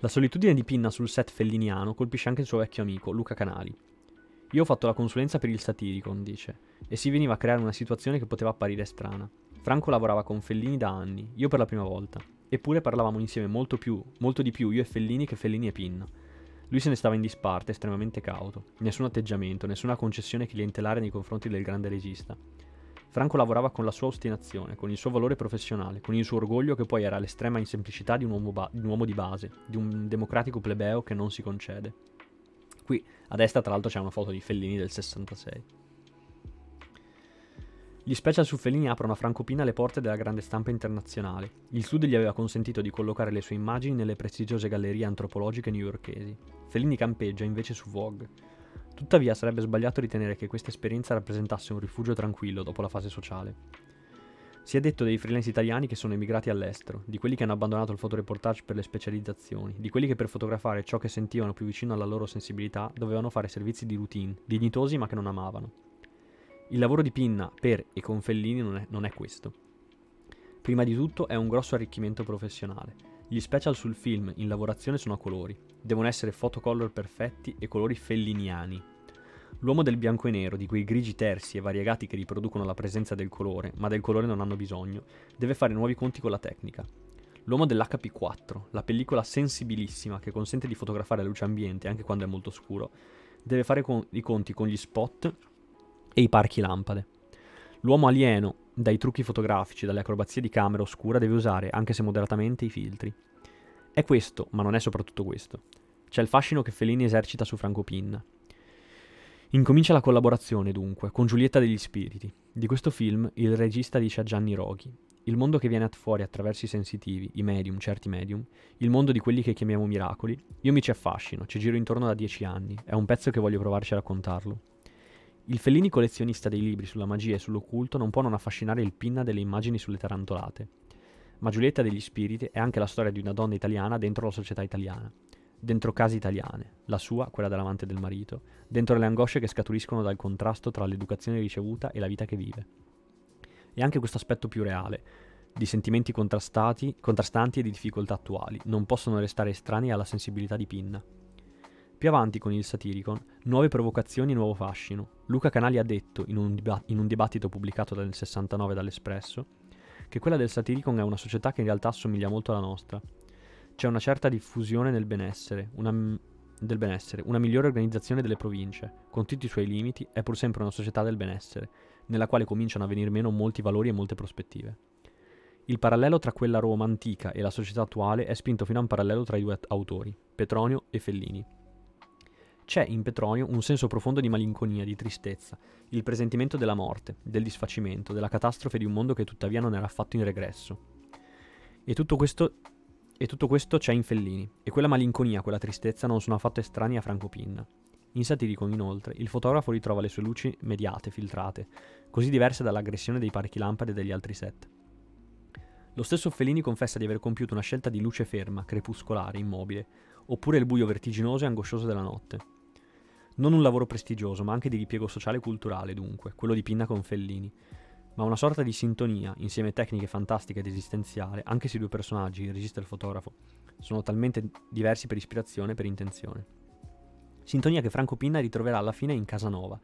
La solitudine di Pinna sul set felliniano colpisce anche il suo vecchio amico, Luca Canali. Io ho fatto la consulenza per il Satiricon, dice, e si veniva a creare una situazione che poteva apparire strana. Franco lavorava con Fellini da anni, io per la prima volta, eppure parlavamo insieme molto più, molto di più io e Fellini che Fellini e Pinna. Lui se ne stava in disparte, estremamente cauto, nessun atteggiamento, nessuna concessione clientelare nei confronti del grande regista. Franco lavorava con la sua ostinazione, con il suo valore professionale, con il suo orgoglio che poi era l'estrema insemplicità di un uomo, ba- di, un uomo di base, di un democratico plebeo che non si concede. Qui a destra tra l'altro c'è una foto di Fellini del sessantasei. Gli special su Fellini aprono a Franco Pinna le porte della grande stampa internazionale. Il Sud gli aveva consentito di collocare le sue immagini nelle prestigiose gallerie antropologiche newyorkesi. Fellini campeggia invece su Vogue. Tuttavia sarebbe sbagliato ritenere che questa esperienza rappresentasse un rifugio tranquillo dopo la fase sociale. Si è detto dei freelance italiani che sono emigrati all'estero, di quelli che hanno abbandonato il fotoreportage per le specializzazioni, di quelli che per fotografare ciò che sentivano più vicino alla loro sensibilità dovevano fare servizi di routine, dignitosi ma che non amavano. Il lavoro di Pinna per e con Fellini non è, non è questo. Prima di tutto è un grosso arricchimento professionale. Gli special sul film in lavorazione sono a colori, devono essere fotocolor perfetti e colori felliniani. L'uomo del bianco e nero, di quei grigi tersi e variegati che riproducono la presenza del colore, ma del colore non hanno bisogno, deve fare nuovi conti con la tecnica. L'uomo dell'acca pi quattro, la pellicola sensibilissima che consente di fotografare la luce ambiente anche quando è molto scuro, deve fare con- i conti con gli spot e i parchi lampade. L'uomo alieno, dai trucchi fotografici, dalle acrobazie di camera oscura, deve usare, anche se moderatamente, i filtri. È questo, ma non è soprattutto questo. C'è il fascino che Fellini esercita su Franco Pinna. Incomincia la collaborazione, dunque, con Giulietta degli Spiriti. Di questo film il regista dice a Gianni Roghi: il mondo che viene fuori attraverso i sensitivi, i medium, certi medium, il mondo di quelli che chiamiamo miracoli, io mi ci affascino, ci giro intorno da dieci anni, è un pezzo che voglio provarci a raccontarlo. Il Fellini collezionista dei libri sulla magia e sull'occulto non può non affascinare il Pinna delle immagini sulle tarantolate. Ma Giulietta degli Spiriti è anche la storia di una donna italiana dentro la società italiana, dentro case italiane, la sua, quella dell'amante e del marito, dentro le angosce che scaturiscono dal contrasto tra l'educazione ricevuta e la vita che vive. E anche questo aspetto più reale, di sentimenti contrastati, contrastanti e di difficoltà attuali, non possono restare estranei alla sensibilità di Pinna. Più avanti con il Satiricon, nuove provocazioni e nuovo fascino. Luca Canali ha detto, in un, diba- in un dibattito pubblicato nel sessantanove dall'Espresso, che quella del Satiricon è una società che in realtà assomiglia molto alla nostra. C'è una certa diffusione nel benessere, una, del benessere, una migliore organizzazione delle province. Con tutti i suoi limiti, è pur sempre una società del benessere, nella quale cominciano a venir meno molti valori e molte prospettive. Il parallelo tra quella Roma antica e la società attuale è spinto fino a un parallelo tra i due autori, Petronio e Fellini. C'è in Petronio un senso profondo di malinconia, di tristezza, il presentimento della morte, del disfacimento, della catastrofe di un mondo che tuttavia non era affatto in regresso. E tutto questo, e tutto questo c'è in Fellini, e quella malinconia, quella tristezza non sono affatto estranei a Franco Pinna. In Satiricon, inoltre, il fotografo ritrova le sue luci mediate, filtrate, così diverse dall'aggressione dei parchi lampade e degli altri set. Lo stesso Fellini confessa di aver compiuto una scelta di luce ferma, crepuscolare, immobile, oppure il buio vertiginoso e angoscioso della notte. Non un lavoro prestigioso, ma anche di ripiego sociale e culturale, dunque, quello di Pinna con Fellini, ma una sorta di sintonia, insieme tecniche fantastiche ed esistenziale, anche se i due personaggi, il regista e il fotografo, sono talmente diversi per ispirazione e per intenzione. Sintonia che Franco Pinna ritroverà alla fine in Casanova,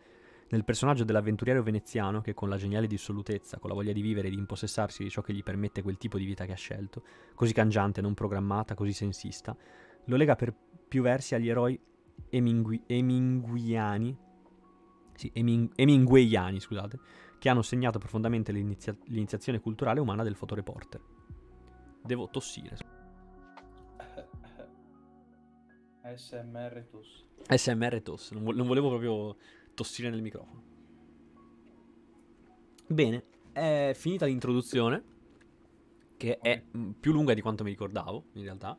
nel personaggio dell'avventuriero veneziano che, con la geniale dissolutezza, con la voglia di vivere e di impossessarsi di ciò che gli permette quel tipo di vita che ha scelto, così cangiante, non programmata, così sensista, lo lega per più versi agli eroi Hemingwayani, sì, Hemingwayani, scusate, che hanno segnato profondamente l'inizia- l'iniziazione culturale umana del fotoreporter. Devo tossire. A S M R toss. A S M R toss, non, vo- non volevo proprio tossire nel microfono. Bene, è finita l'introduzione, che è più lunga di quanto mi ricordavo, in realtà.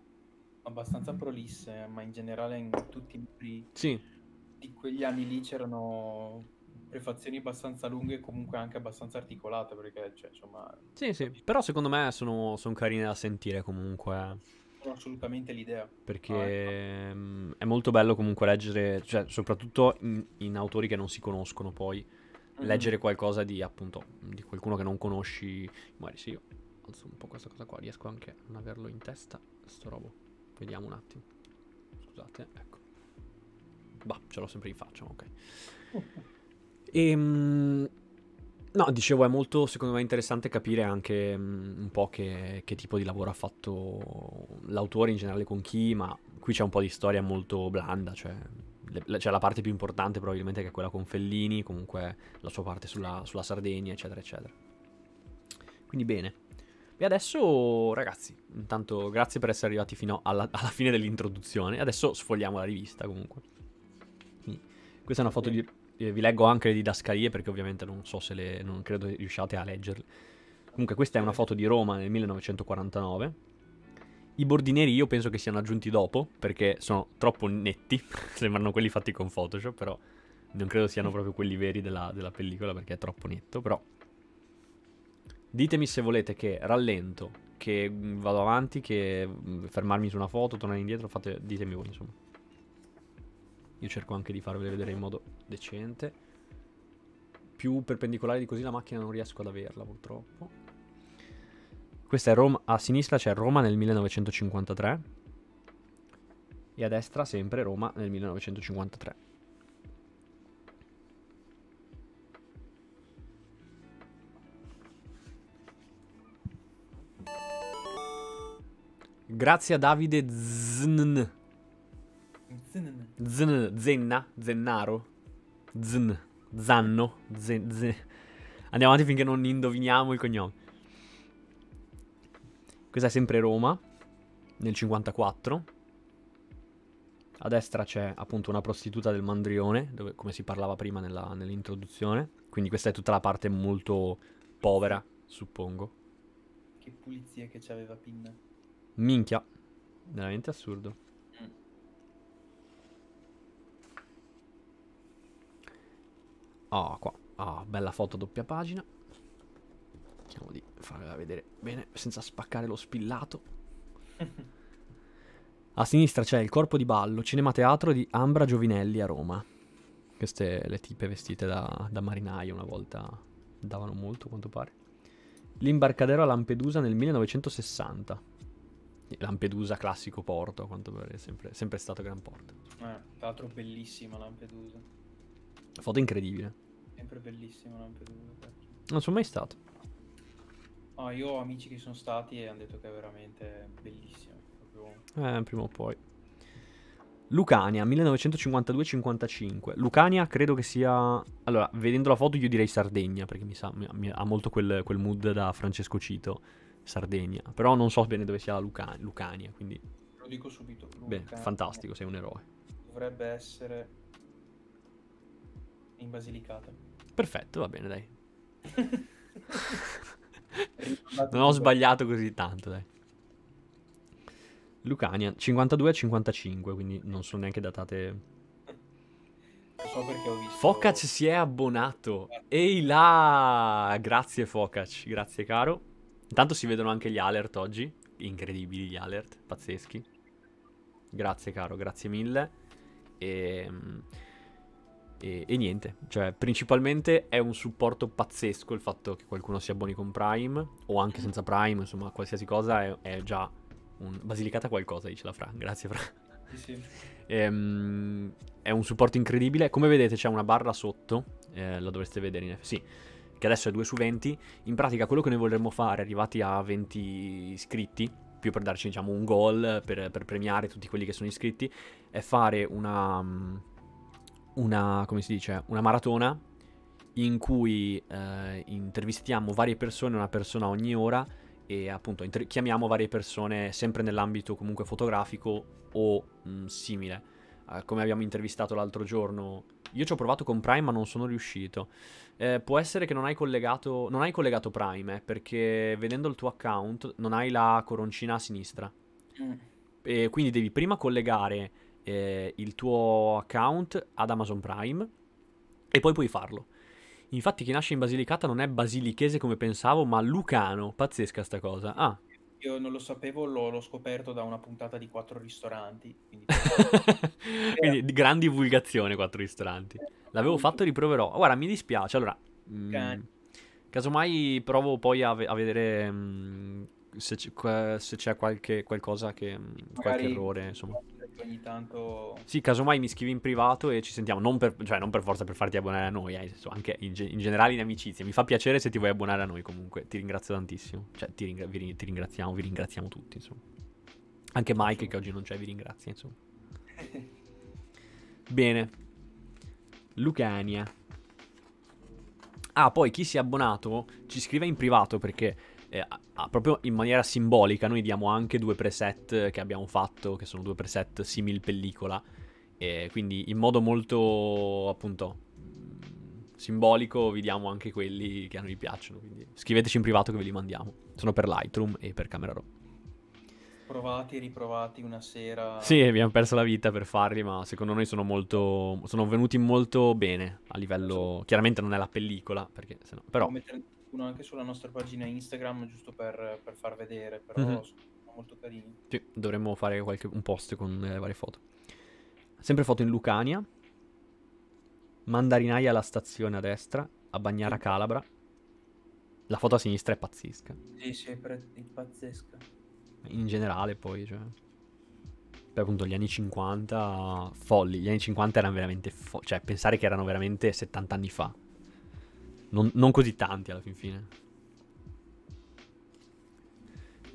Abbastanza prolisse, ma in generale in tutti i libri sì. di quegli anni lì c'erano prefazioni abbastanza lunghe e comunque anche abbastanza articolate, perché cioè, insomma... Sì, sì, però secondo me sono, sono carine da sentire comunque. Sono assolutamente l'idea. Perché ah, ecco. è molto bello comunque leggere, cioè soprattutto in, in autori che non si conoscono poi, mm-hmm. leggere qualcosa di appunto, di qualcuno che non conosci. Magari sì, io alzo un po' questa cosa qua, riesco anche a non averlo in testa, sto robo. Vediamo un attimo. Scusate, ecco. Bah, ce l'ho sempre in faccia, ok. E, mh, no, dicevo, è molto, secondo me, interessante capire anche mh, un po' che, che tipo di lavoro ha fatto l'autore in generale, con chi, ma qui c'è un po' di storia molto blanda, cioè, le, le, cioè la parte più importante probabilmente che è quella con Fellini, comunque la sua parte sulla, sulla Sardegna, eccetera, eccetera. Quindi bene. E adesso, ragazzi, intanto grazie per essere arrivati fino alla, alla fine dell'introduzione. Adesso sfogliamo la rivista, comunque. Quindi, questa è una foto di... Eh, vi leggo anche le didascalie, perché ovviamente non so se le... non credo riusciate a leggerle. Comunque questa è una foto di Roma nel millenovecentoquarantanove. I bordi neri io penso che siano aggiunti dopo, perché sono troppo netti. Sembrano quelli fatti con Photoshop, però non credo siano proprio quelli veri della, della pellicola, perché è troppo netto, però... Ditemi se volete che rallento, che vado avanti, che fermarmi su una foto, tornare indietro, fate, ditemi voi, insomma. Io cerco anche di farvele vedere in modo decente. Più perpendicolare di così la macchina non riesco ad averla, purtroppo. Questa è Roma, a sinistra c'è Roma nel millenovecentocinquantatré. E a destra sempre Roma nel millenovecentocinquantatré. Grazie a Davide Zn. Zn. Zenna. Zennaro. Zn. Zanno. Zen, zen. Andiamo avanti finché non indoviniamo il cognome. Questa è sempre Roma. Nel cinquantaquattro. A destra c'è appunto una prostituta del Mandrione, dove, come si parlava prima nell'introduzione. Quindi questa è tutta la parte molto povera, suppongo. Che pulizia che c'aveva Pinna. Minchia. Veramente assurdo. Mm. Ah, qua. Ah, bella foto doppia pagina. Cerchiamo di farla vedere bene, senza spaccare lo spillato. A sinistra c'è il corpo di ballo, cinema teatro di Ambra Giovinelli a Roma. Queste le tipe vestite da, da marinaio una volta davano molto, a quanto pare. L'imbarcadero a Lampedusa nel millenovecentosessanta. Lampedusa, classico porto, a quanto pare, sempre, sempre stato gran porto. Eh, tra l'altro bellissima Lampedusa. Foto incredibile. Sempre bellissima Lampedusa. Perché... non sono mai stato. Ah, io ho amici che sono stati e hanno detto che è veramente bellissima. Eh, prima o poi. Lucania, millenovecentocinquantadue cinquantacinque. Lucania credo che sia... allora, vedendo la foto io direi Sardegna, perché mi sa, mi, mi, ha molto quel, quel mood da Francesco Cito, Sardegna. Però non so bene dove sia la Luca, Lucania, quindi... lo dico subito. Lucania. Beh, fantastico, sei un eroe. Dovrebbe essere in Basilicata. Perfetto, va bene, dai. Non ho sbagliato così tanto, dai. Lucania, cinquantadue a cinquantacinque, quindi non sono neanche datate. Non so perché ho visto... Focac si è abbonato. Ehi là! Grazie Focac, grazie caro. Intanto si vedono anche gli alert oggi. Incredibili gli alert, pazzeschi. Grazie caro, grazie mille. E, e, e niente, cioè principalmente è un supporto pazzesco il fatto che qualcuno si abboni con Prime, o anche senza Prime, insomma qualsiasi cosa è, è già... un Basilicata qualcosa, dice la Fra. Grazie Fra. Sì, sì. Ehm, è un supporto incredibile. Come vedete c'è una barra sotto, eh, la dovreste vedere in F C, che adesso è due su venti. In pratica quello che noi vorremmo fare, arrivati a venti iscritti, più per darci diciamo un gol, per, per premiare tutti quelli che sono iscritti, è fare una, una come si dice, una maratona in cui eh, intervistiamo varie persone, una persona ogni ora. E appunto chiamiamo varie persone sempre nell'ambito comunque fotografico o mh, simile, uh, come abbiamo intervistato l'altro giorno. Io ci ho provato con Prime ma non sono riuscito. Eh, può essere che non hai collegato, non hai collegato Prime, eh, perché vedendo il tuo account non hai la coroncina a sinistra. Mm. E quindi devi prima collegare eh, il tuo account ad Amazon Prime e poi puoi farlo. Infatti chi nasce in Basilicata non è basilichese come pensavo, ma lucano. Pazzesca sta cosa. Ah. Io non lo sapevo, l'ho scoperto da una puntata di Quattro Ristoranti. Quindi, quindi gran divulgazione Quattro Ristoranti. L'avevo fatto e riproverò. Guarda, mi dispiace. Allora, mh, casomai provo poi a, ve a vedere mh, se c'è qualche qualcosa che... magari qualche errore, insomma. Ogni tanto... sì, casomai mi scrivi in privato e ci sentiamo. Non per, cioè, non per forza per farti abbonare a noi, eh, anche in, ge in generale in amicizia. Mi fa piacere se ti vuoi abbonare a noi comunque. Ti ringrazio tantissimo. Cioè, ti, ringra vi, ring ti ringraziamo, vi ringraziamo tutti, insomma. Anche Mike, sì, che oggi non c'è, vi ringrazia, insomma. Bene. Lucania. Ah, poi chi si è abbonato ci scrive in privato perché... Eh, ah, proprio in maniera simbolica noi diamo anche due preset che abbiamo fatto, che sono due preset simil pellicola, eh, quindi in modo molto appunto simbolico vi diamo anche quelli che a noi piacciono, quindi scriveteci in privato che ve li mandiamo. Sono per Lightroom e per Camera Raw, provati e riprovati una sera. Sì, abbiamo perso la vita per farli, ma secondo noi sono molto, sono venuti molto bene a livello, chiaramente non è la pellicola perché sennò, però anche sulla nostra pagina Instagram, giusto per, per far vedere, però mm-hmm. sono molto carini. Sì, dovremmo fare qualche, un post con le varie foto. Sempre foto in Lucania. Mandarinaia alla stazione a destra, a Bagnara sì. Calabra. La foto a sinistra è pazzesca. Sì, sì, è, è pazzesca. In generale poi, cioè... per appunto gli anni cinquanta, folli. Gli anni cinquanta erano veramente folli, cioè pensare che erano veramente settanta anni fa. Non, non così tanti alla fin fine.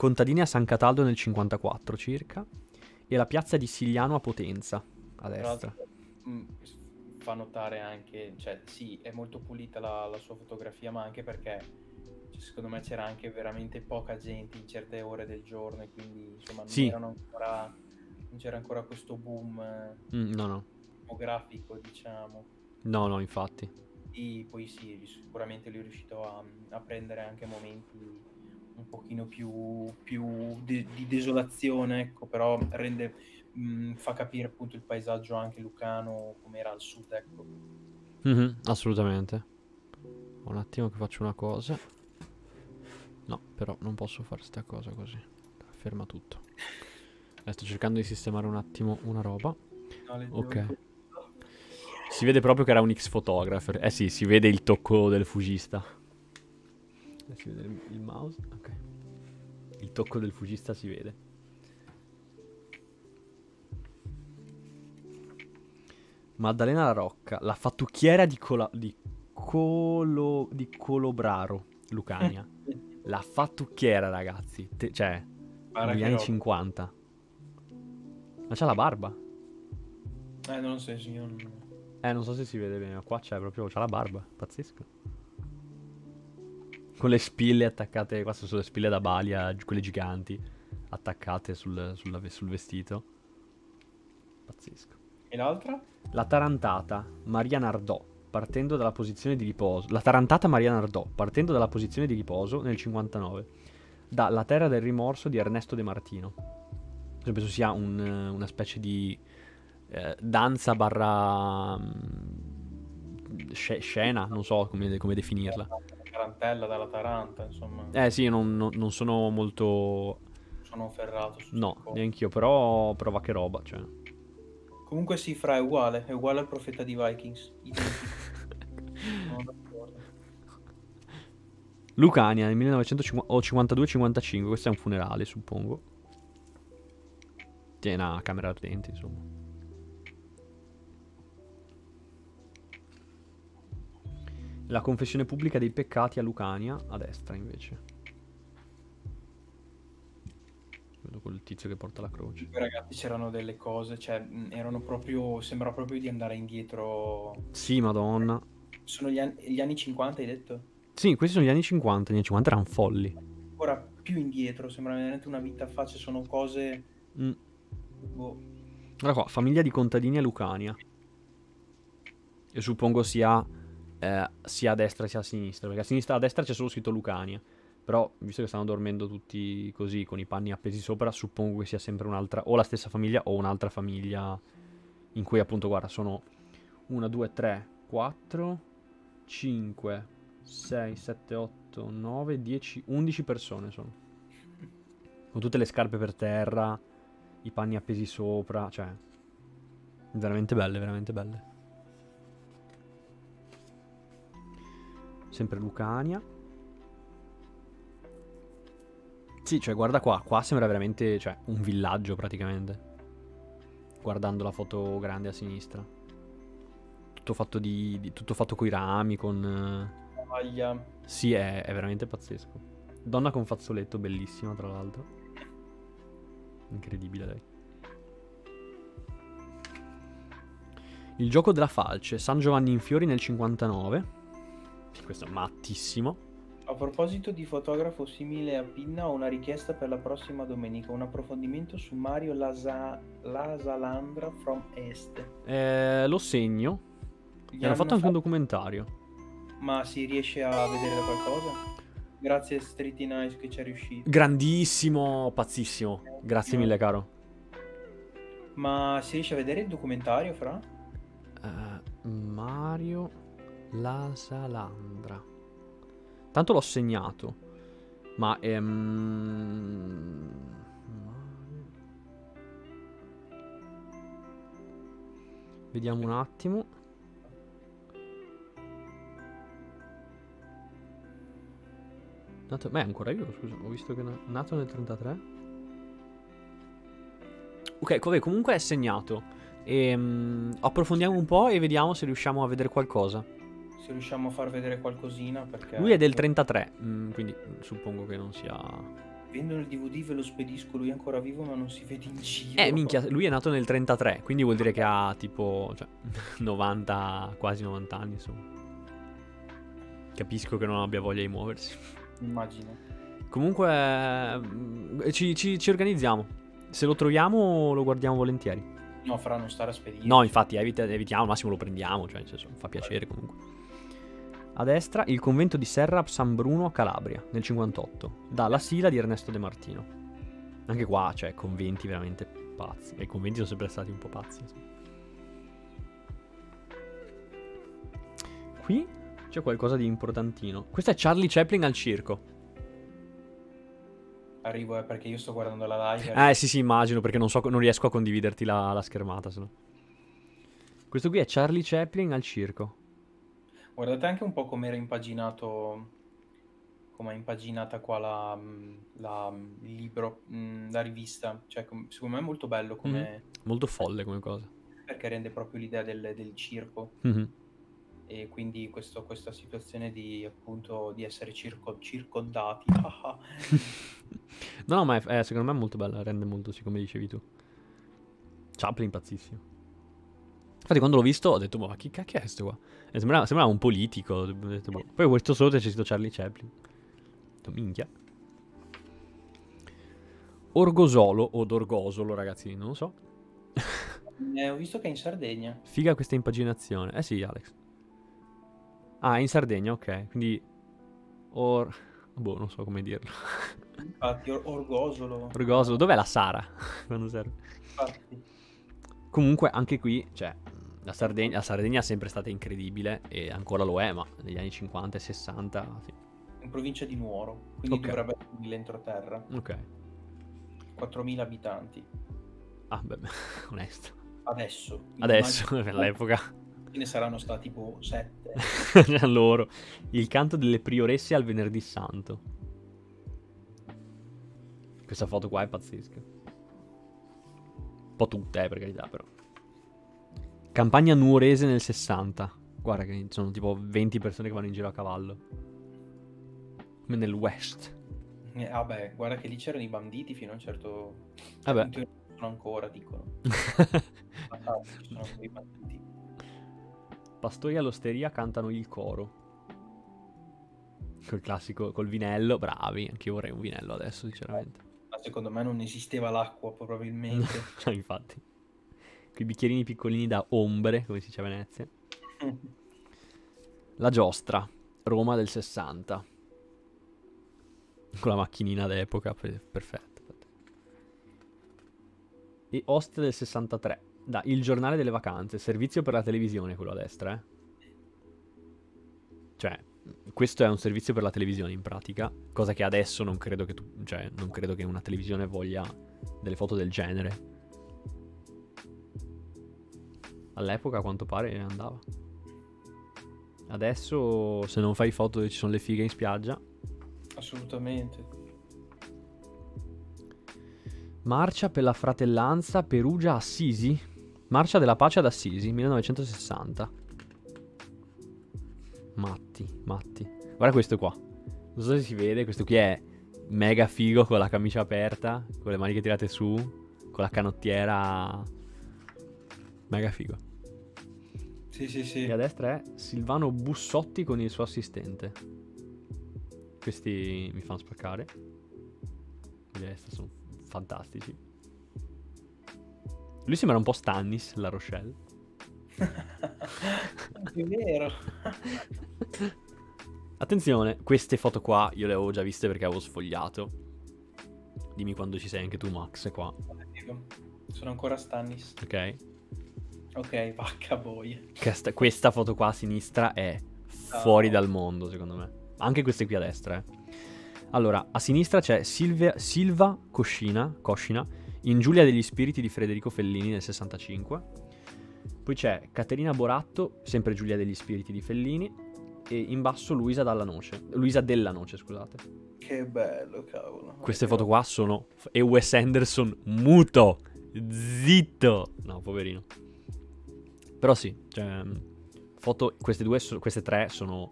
contadini a San Cataldo nel cinquantaquattro circa, e la piazza di Sigliano a Potenza, a destra. Fa notare anche, cioè sì, è molto pulita la, la sua fotografia, ma anche perché... secondo me c'era anche veramente poca gente in certe ore del giorno, e quindi insomma non, sì. ancora, non c'era ancora questo boom mm, no, no. demografico, diciamo. No, no, infatti. E poi sì, sicuramente lui è riuscito a, a prendere anche momenti un pochino più, più de- di desolazione, ecco, però rende, mh, fa capire appunto il paesaggio anche lucano come era al sud, ecco. Mm-hmm, assolutamente. Un attimo che faccio una cosa. No, però non posso fare sta cosa così. Ferma tutto. Adesso sto cercando di sistemare un attimo una roba. Ok. Si vede proprio che era un X-photographer. Eh sì, si vede il tocco del fugista. Si vede il, il mouse. Ok. Il tocco del fugista si vede. Maddalena La Rocca, la fattucchiera di, Cola, di, Colo, di Colobraro, Lucania. La fattucchiera, ragazzi. Te, cioè, negli anni cinquanta. Ma c'ha la barba. Eh, non so se io... Non... Eh, non so se si vede bene, ma qua c'è proprio... C'ha la barba, pazzesco. Con le spille attaccate... Qua sono le spille da balia, quelle giganti, attaccate sul, sulla, sul vestito. Pazzesco. E l'altra? La tarantata Maria Nardò, partendo dalla posizione di riposo, la tarantata Maria Nardò, partendo dalla posizione di riposo nel cinquantanove, da La terra del rimorso di Ernesto De Martino. Io penso sia un, una specie di eh, danza barra mh, scena, non so come, come definirla. Tarantella dalla taranta, insomma. Eh sì, non, non, non sono molto... Sono ferrato. Su no, neanch'io, però prova che roba, cioè. Comunque sì, Fra, è uguale, è uguale al profeta di Vikings. Lucania nel millenovecentocinquantadue cinquantacinque, questo è un funerale, suppongo. Tiene una camera ardente, insomma. La confessione pubblica dei peccati a Lucania, a destra invece. Vedo quel tizio che porta la croce. Ragazzi, c'erano delle cose, cioè erano proprio, sembrava proprio di andare indietro. Sì, madonna. Sono gli anni, gli anni cinquanta, hai detto? Sì, questi sono gli anni cinquanta, gli anni cinquanta erano folli. Ora più indietro, sembra veramente una vita a faccia, sono cose... Mm. Boh. Guarda qua, famiglia di contadini a Lucania. Io suppongo sia, eh, sia a destra sia a sinistra, perché a sinistra, a destra c'è solo scritto Lucania. Però, visto che stanno dormendo tutti così, con i panni appesi sopra, suppongo che sia sempre un'altra, o la stessa famiglia, o un'altra famiglia in cui appunto, guarda, sono uno, due, tre, quattro, cinque, sei, sette, otto, nove, dieci, undici persone sono. Con tutte le scarpe per terra, i panni appesi sopra, cioè, veramente belle, veramente belle. Sempre Lucania. Sì, cioè guarda qua, qua sembra veramente, cioè, un villaggio praticamente, guardando la foto grande a sinistra. Tutto fatto di, di tutto fatto coi rami, con... Aglia. Sì, è, è veramente pazzesco. Donna con fazzoletto, bellissima tra l'altro. Incredibile lei. Il gioco della falce, San Giovanni in Fiori nel cinquantanove. Questo è mattissimo. A proposito di fotografo simile a Pinna, ho una richiesta per la prossima domenica, un approfondimento su Mario Lasa, Lasalandra from Est. Eh, lo segno. Gli hanno fatto anche fatto... un documentario. Ma si riesce a vedere qualcosa? Grazie a Street Nice che ci è riuscito. Grandissimo, pazzissimo. Grazie mille, caro. Ma si riesce a vedere il documentario, Fra? Uh, Mario Lasalandra. Tanto l'ho segnato, ma ehm... vediamo un attimo. Nato... Beh, è ancora vivo, scusa, ho visto che è nato nel trentatré. Ok, comunque è segnato. Ehm... Approfondiamo un po' e vediamo se riusciamo a vedere qualcosa. Se riusciamo a far vedere qualcosina, perché... Lui è del trentatré, quindi suppongo che non sia... Vendono il D V D, ve lo spedisco, lui è ancora vivo ma non si vede in giro. Eh, minchia, lui è nato nel trentatré, quindi vuol dire che ha tipo, cioè, novanta, quasi novanta anni, insomma. Capisco che non abbia voglia di muoversi. Immagino. Comunque, ci, ci, ci organizziamo. Se lo troviamo, lo guardiamo volentieri. No, farà non stare a spedire. No, infatti, evita, evitiamo, al massimo lo prendiamo, cioè, nel senso, fa piacere comunque. A destra il convento di Serra San Bruno a Calabria nel cinquantotto, dalla sila di Ernesto De Martino. Anche qua, cioè, conventi veramente pazzi. E i conventi sono sempre stati un po' pazzi. Sì. Qui c'è qualcosa di importantino. Questo è Charlie Chaplin al circo. Arrivo, eh, perché io sto guardando la live. Eh sì sì, immagino, perché non, so, non riesco a condividerti la, la schermata, se no. Questo qui è Charlie Chaplin al circo. Guardate anche un po' come era impaginato, come è impaginata qua la, la, il libro, la rivista. Cioè, secondo me è molto bello come... Mm. Molto folle come cosa. Perché rende proprio l'idea del, del circo. Mm-hmm. E quindi questo, questa situazione di, appunto, di essere circo, circondati. No, no, ma è, è, secondo me è molto bella, rende molto, sì, come dicevi tu. Chaplin pazzissimo. Infatti quando l'ho visto ho detto, ma chi cacchio è questo qua? E sembrava, sembrava un politico. Ho detto, boh. Poi ho visto sotto e c'è scritto Charlie Chaplin. Ho detto, minchia. Orgosolo o d'Orgosolo, ragazzi, non lo so. Eh, ho visto che è in Sardegna. Figa questa impaginazione. Eh sì, Alex. Ah, è in Sardegna, ok. Quindi... Or... Boh, non so come dirlo. Infatti, or Orgosolo. Orgosolo. Dov'è la Sara? Quando serve. Infatti. Comunque, anche qui, cioè... La Sardegna, la Sardegna è sempre stata incredibile e ancora lo è, ma negli anni cinquanta e sessanta, sì. In provincia di Nuoro, quindi okay. Dovrebbe essere l'entroterra. Ok. quattromila abitanti. Ah, beh, onesto. Adesso. Adesso, all'epoca. Ne saranno stati tipo sette. Loro. Il canto delle prioresse al venerdì santo. Questa foto qua è pazzesca. Un po' tutte, eh, per carità, però. Campagna nuorese nel sessanta. Guarda che sono tipo venti persone che vanno in giro a cavallo. Come nel West. Eh, vabbè, guarda che lì c'erano i banditi fino a un certo... Vabbè. Non sono ancora, dicono. Ah, ci sono i banditi. Pastori all'osteria cantano il coro. Col classico, col vinello. Bravi, anche io vorrei un vinello adesso, sinceramente. Ma secondo me non esisteva l'acqua, probabilmente. No, infatti. Quei bicchierini piccolini da ombre, come si dice a Venezia. La giostra, Roma del sessanta. Con la macchinina d'epoca, perfetto. E Host del sessantatré. Da Il giornale delle vacanze, servizio per la televisione, quello a destra, eh. Cioè, questo è un servizio per la televisione in pratica. Cosa che adesso non credo che tu... Cioè, non credo che una televisione voglia delle foto del genere. All'epoca a quanto pare andava. Adesso se non fai foto dove ci sono le fighe in spiaggia. Assolutamente. Marcia per la fratellanza Perugia-Assisi. Marcia della pace ad Assisi, millenovecentosessanta. Matti, matti. Guarda questo qua. Non so se si vede, questo qui è mega figo con la camicia aperta, con le maniche tirate su, con la canottiera... Mega figo. Sì, sì, sì. E a destra è Silvano Bussotti con il suo assistente. Questi mi fanno spaccare. A destra sono fantastici. Lui sembra un po' Stannis La Rochelle. È vero. Attenzione, queste foto qua io le avevo già viste perché avevo sfogliato. Dimmi quando ci sei anche tu, Max, qua. Sono ancora Stannis. Ok. Ok, vacca boia. Questa, questa foto qua a sinistra è fuori oh. dal mondo, secondo me. Anche queste qui a destra, eh. Allora, a sinistra c'è Silvia, Silva Coscina, Coscina in Giulia degli Spiriti di Federico Fellini nel sessantacinque. Poi c'è Caterina Boratto, sempre Giulia degli Spiriti di Fellini. E in basso Luisa Dalla Noce, Luisa Della Noce, scusate. Che bello, cavolo. Queste okay. foto qua sono... E Wes Anderson muto, zitto. No, poverino. Però sì, cioè, foto, queste due, queste tre sono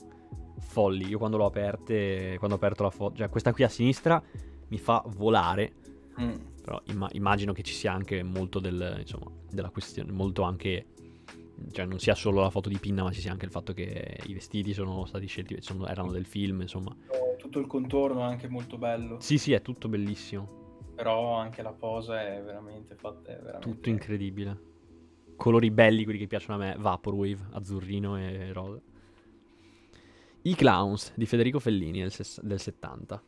folli. Io quando l'ho aperte, quando ho aperto la foto, cioè questa qui a sinistra mi fa volare. Mm. Però imm- immagino che ci sia anche molto del, insomma, della questione, molto anche, cioè non sia solo la foto di Pinna, ma ci sia anche il fatto che i vestiti sono stati scelti, sono, erano del film, insomma. Tutto il contorno è anche molto bello. Sì, sì, è tutto bellissimo. Però anche la posa è veramente fatta, è veramente tutto incredibile. Colori belli, quelli che piacciono a me, Vaporwave, azzurrino e rosa. I Clowns di Federico Fellini del, ses- del settanta.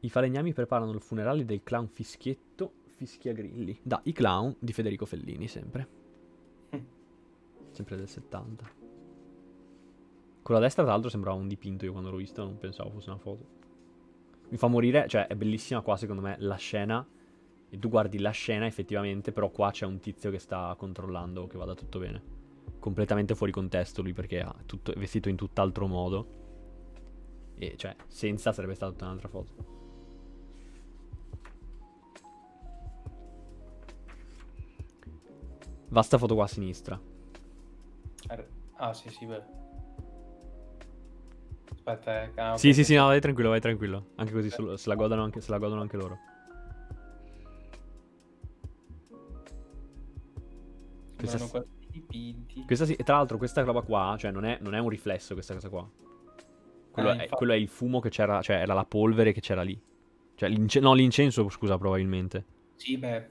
I falegnami preparano il funerale del clown Fischietto Fischiagrilli. Da I Clown di Federico Fellini, sempre. Mm. Sempre del settanta. Quella destra, tra l'altro, sembrava un dipinto. Io quando l'ho visto non pensavo fosse una foto. Mi fa morire, cioè è bellissima qua secondo me la scena. E tu guardi la scena effettivamente, però qua c'è un tizio che sta controllando che vada tutto bene. Completamente fuori contesto lui, perché ha tutto, è vestito in tutt'altro modo. E cioè, senza sarebbe stata tutta un'altra foto. Vasta foto qua a sinistra. Ah sì sì, beh. Aspetta, eh, ah, sì, sì, sì, no, vai tranquillo, vai tranquillo. Anche così se, se, la godano anche, se la godono anche loro. Questa, questa sì, tra l'altro questa roba qua, cioè non è, non è un riflesso questa cosa qua. Quello, eh, è, quello è il fumo che c'era, cioè era la polvere che c'era lì. Cioè l'incenso, no l'incenso, scusa, probabilmente. Sì, beh.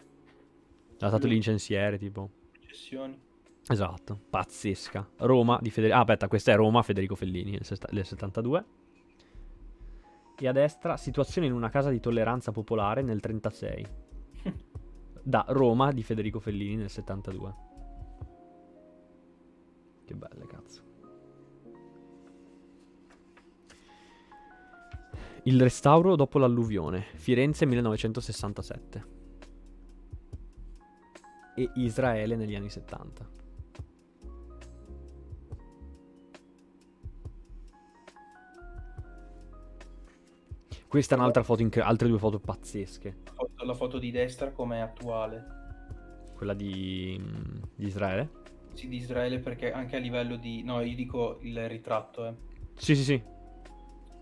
Era stato l'incensiere, tipo. Cessioni. Esatto, pazzesca. Roma di Federico... Ah, aspetta, questa è Roma, Federico Fellini, del settantadue. E a destra, situazione in una casa di tolleranza popolare nel trentasei. Da Roma di Federico Fellini, nel settantadue. Che belle, cazzo. Il restauro dopo l'alluvione. Firenze, millenovecentosessantasette. E Israele negli anni settanta. Questa è un'altra foto, inc- altre due foto pazzesche. La foto, la foto di destra com'è attuale? Quella di, di Israele? Sì, di Israele, perché anche a livello di... No, io dico il ritratto, eh. Sì, sì, sì.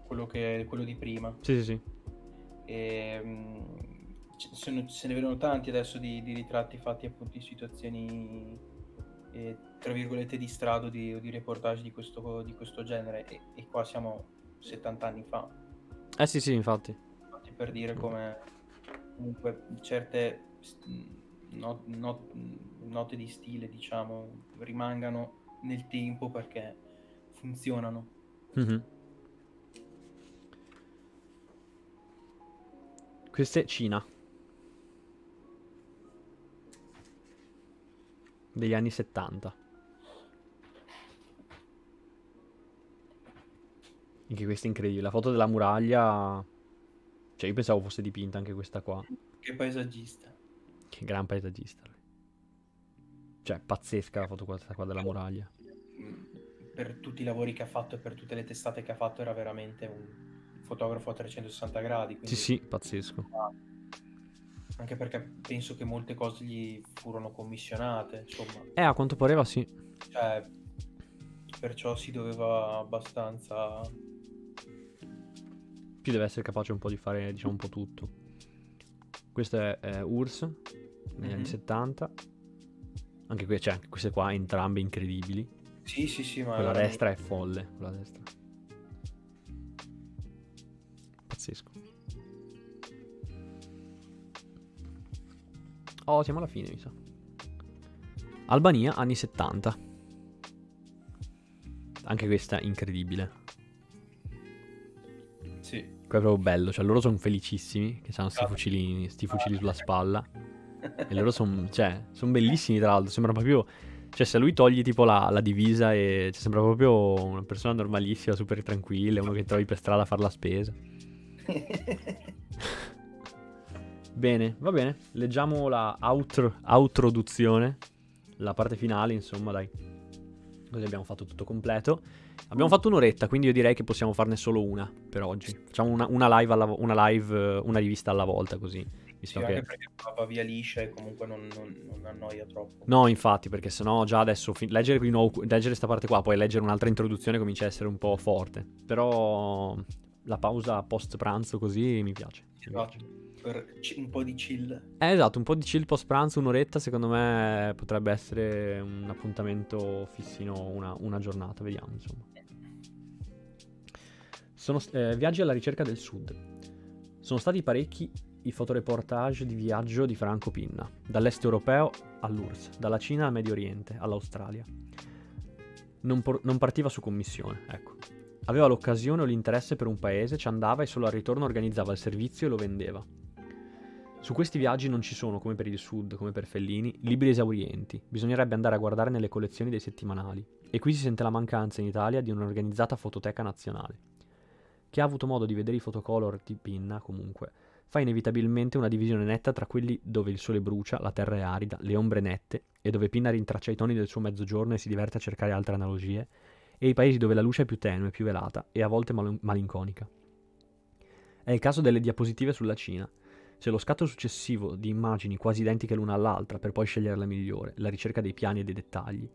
Quello, che, quello di prima. Sì, sì, sì. E, se, ne, se ne vedono tanti adesso di, di ritratti fatti appunto in situazioni, eh, tra virgolette, di strada o di, di reportage di questo, di questo genere. E, e qua siamo settant'anni fa. Eh sì sì, infatti. Infatti per dire come comunque certe not, not, note di stile, diciamo, rimangano nel tempo perché funzionano. Mm-hmm. Questa è Cina degli anni settanta. Anche questa è incredibile. La foto della muraglia, cioè io pensavo fosse dipinta anche questa qua. Che paesaggista. Che gran paesaggista. Cioè pazzesca la foto questa qua della muraglia. Per tutti i lavori che ha fatto e per tutte le testate che ha fatto era veramente un fotografo a trecentosessanta gradi. Quindi... Sì sì, pazzesco. Anche perché penso che molte cose gli furono commissionate, insomma. Eh, a quanto pareva sì. Cioè, perciò si doveva abbastanza... Ci deve essere capace un po' di fare, diciamo, un po' tutto. Questo è eh, U R S S negli mm-hmm. anni settanta. Anche qui, cioè, queste qua entrambe incredibili. Sì, sì, sì, ma... Quella veramente... destra è folle, quella destra. Pazzesco. Oh, siamo alla fine, mi sa. Albania, anni settanta. Anche questa incredibile. Sì. Qua è proprio bello, cioè loro sono felicissimi che hanno sti fucilini, sti fucili sulla spalla. E loro sono, cioè, sono bellissimi tra l'altro, sembra proprio, cioè se lui toglie tipo la, la divisa e cioè, sembra proprio una persona normalissima, super tranquilla, uno che trovi per strada a fare la spesa. Bene, va bene, leggiamo la outro, outroduzione, la parte finale, insomma, dai. Così abbiamo fatto tutto completo. Abbiamo fatto un'oretta, quindi io direi che possiamo farne solo una per oggi. Facciamo una, una live, alla, una, live una rivista alla volta, così. Visto sì, che... anche perché va via liscia e comunque non, non, non annoia troppo. No, infatti, perché sennò già adesso fin- leggere questa parte qua, poi leggere un'altra introduzione comincia a essere un po' forte. Però la pausa post pranzo così mi piace. Ci piace. Per un po' di chill. Eh, esatto, un po' di chill post pranzo, un'oretta, secondo me potrebbe essere un appuntamento fissino, una, una giornata, vediamo insomma. Sono, eh, viaggi alla ricerca del sud. Sono stati parecchi i fotoreportage di viaggio di Franco Pinna, dall'est europeo all'U R S S, dalla Cina al Medio Oriente, all'Australia. Non, por- non partiva su commissione, ecco. Aveva l'occasione o l'interesse per un paese, ci andava e solo al ritorno organizzava il servizio e lo vendeva. Su questi viaggi non ci sono, come per il Sud, come per Fellini, libri esaurienti. Bisognerebbe andare a guardare nelle collezioni dei settimanali. E qui si sente la mancanza in Italia di un'organizzata fototeca nazionale. Chi ha avuto modo di vedere i fotocolor di Pinna, comunque, fa inevitabilmente una divisione netta tra quelli dove il sole brucia, la terra è arida, le ombre nette, e dove Pinna rintraccia i toni del suo mezzogiorno e si diverte a cercare altre analogie, e i paesi dove la luce è più tenue, più velata e a volte mal- malinconica. È il caso delle diapositive sulla Cina. Se lo scatto successivo di immagini quasi identiche l'una all'altra per poi scegliere la migliore, la ricerca dei piani e dei dettagli,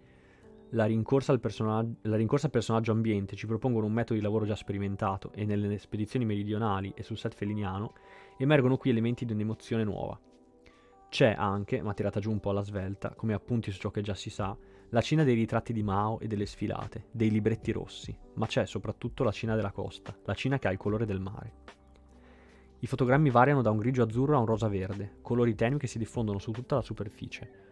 la rincorsa al personag- la rincorsa al personaggio ambiente ci propongono un metodo di lavoro già sperimentato, e nelle spedizioni meridionali e sul set felliniano emergono qui elementi di un'emozione nuova. C'è anche, ma tirata giù un po' alla svelta, come appunti su ciò che già si sa, la Cina dei ritratti di Mao e delle sfilate, dei libretti rossi, ma c'è soprattutto la Cina della costa, la Cina che ha il colore del mare. I fotogrammi variano da un grigio azzurro a un rosa verde, colori tenui che si diffondono su tutta la superficie,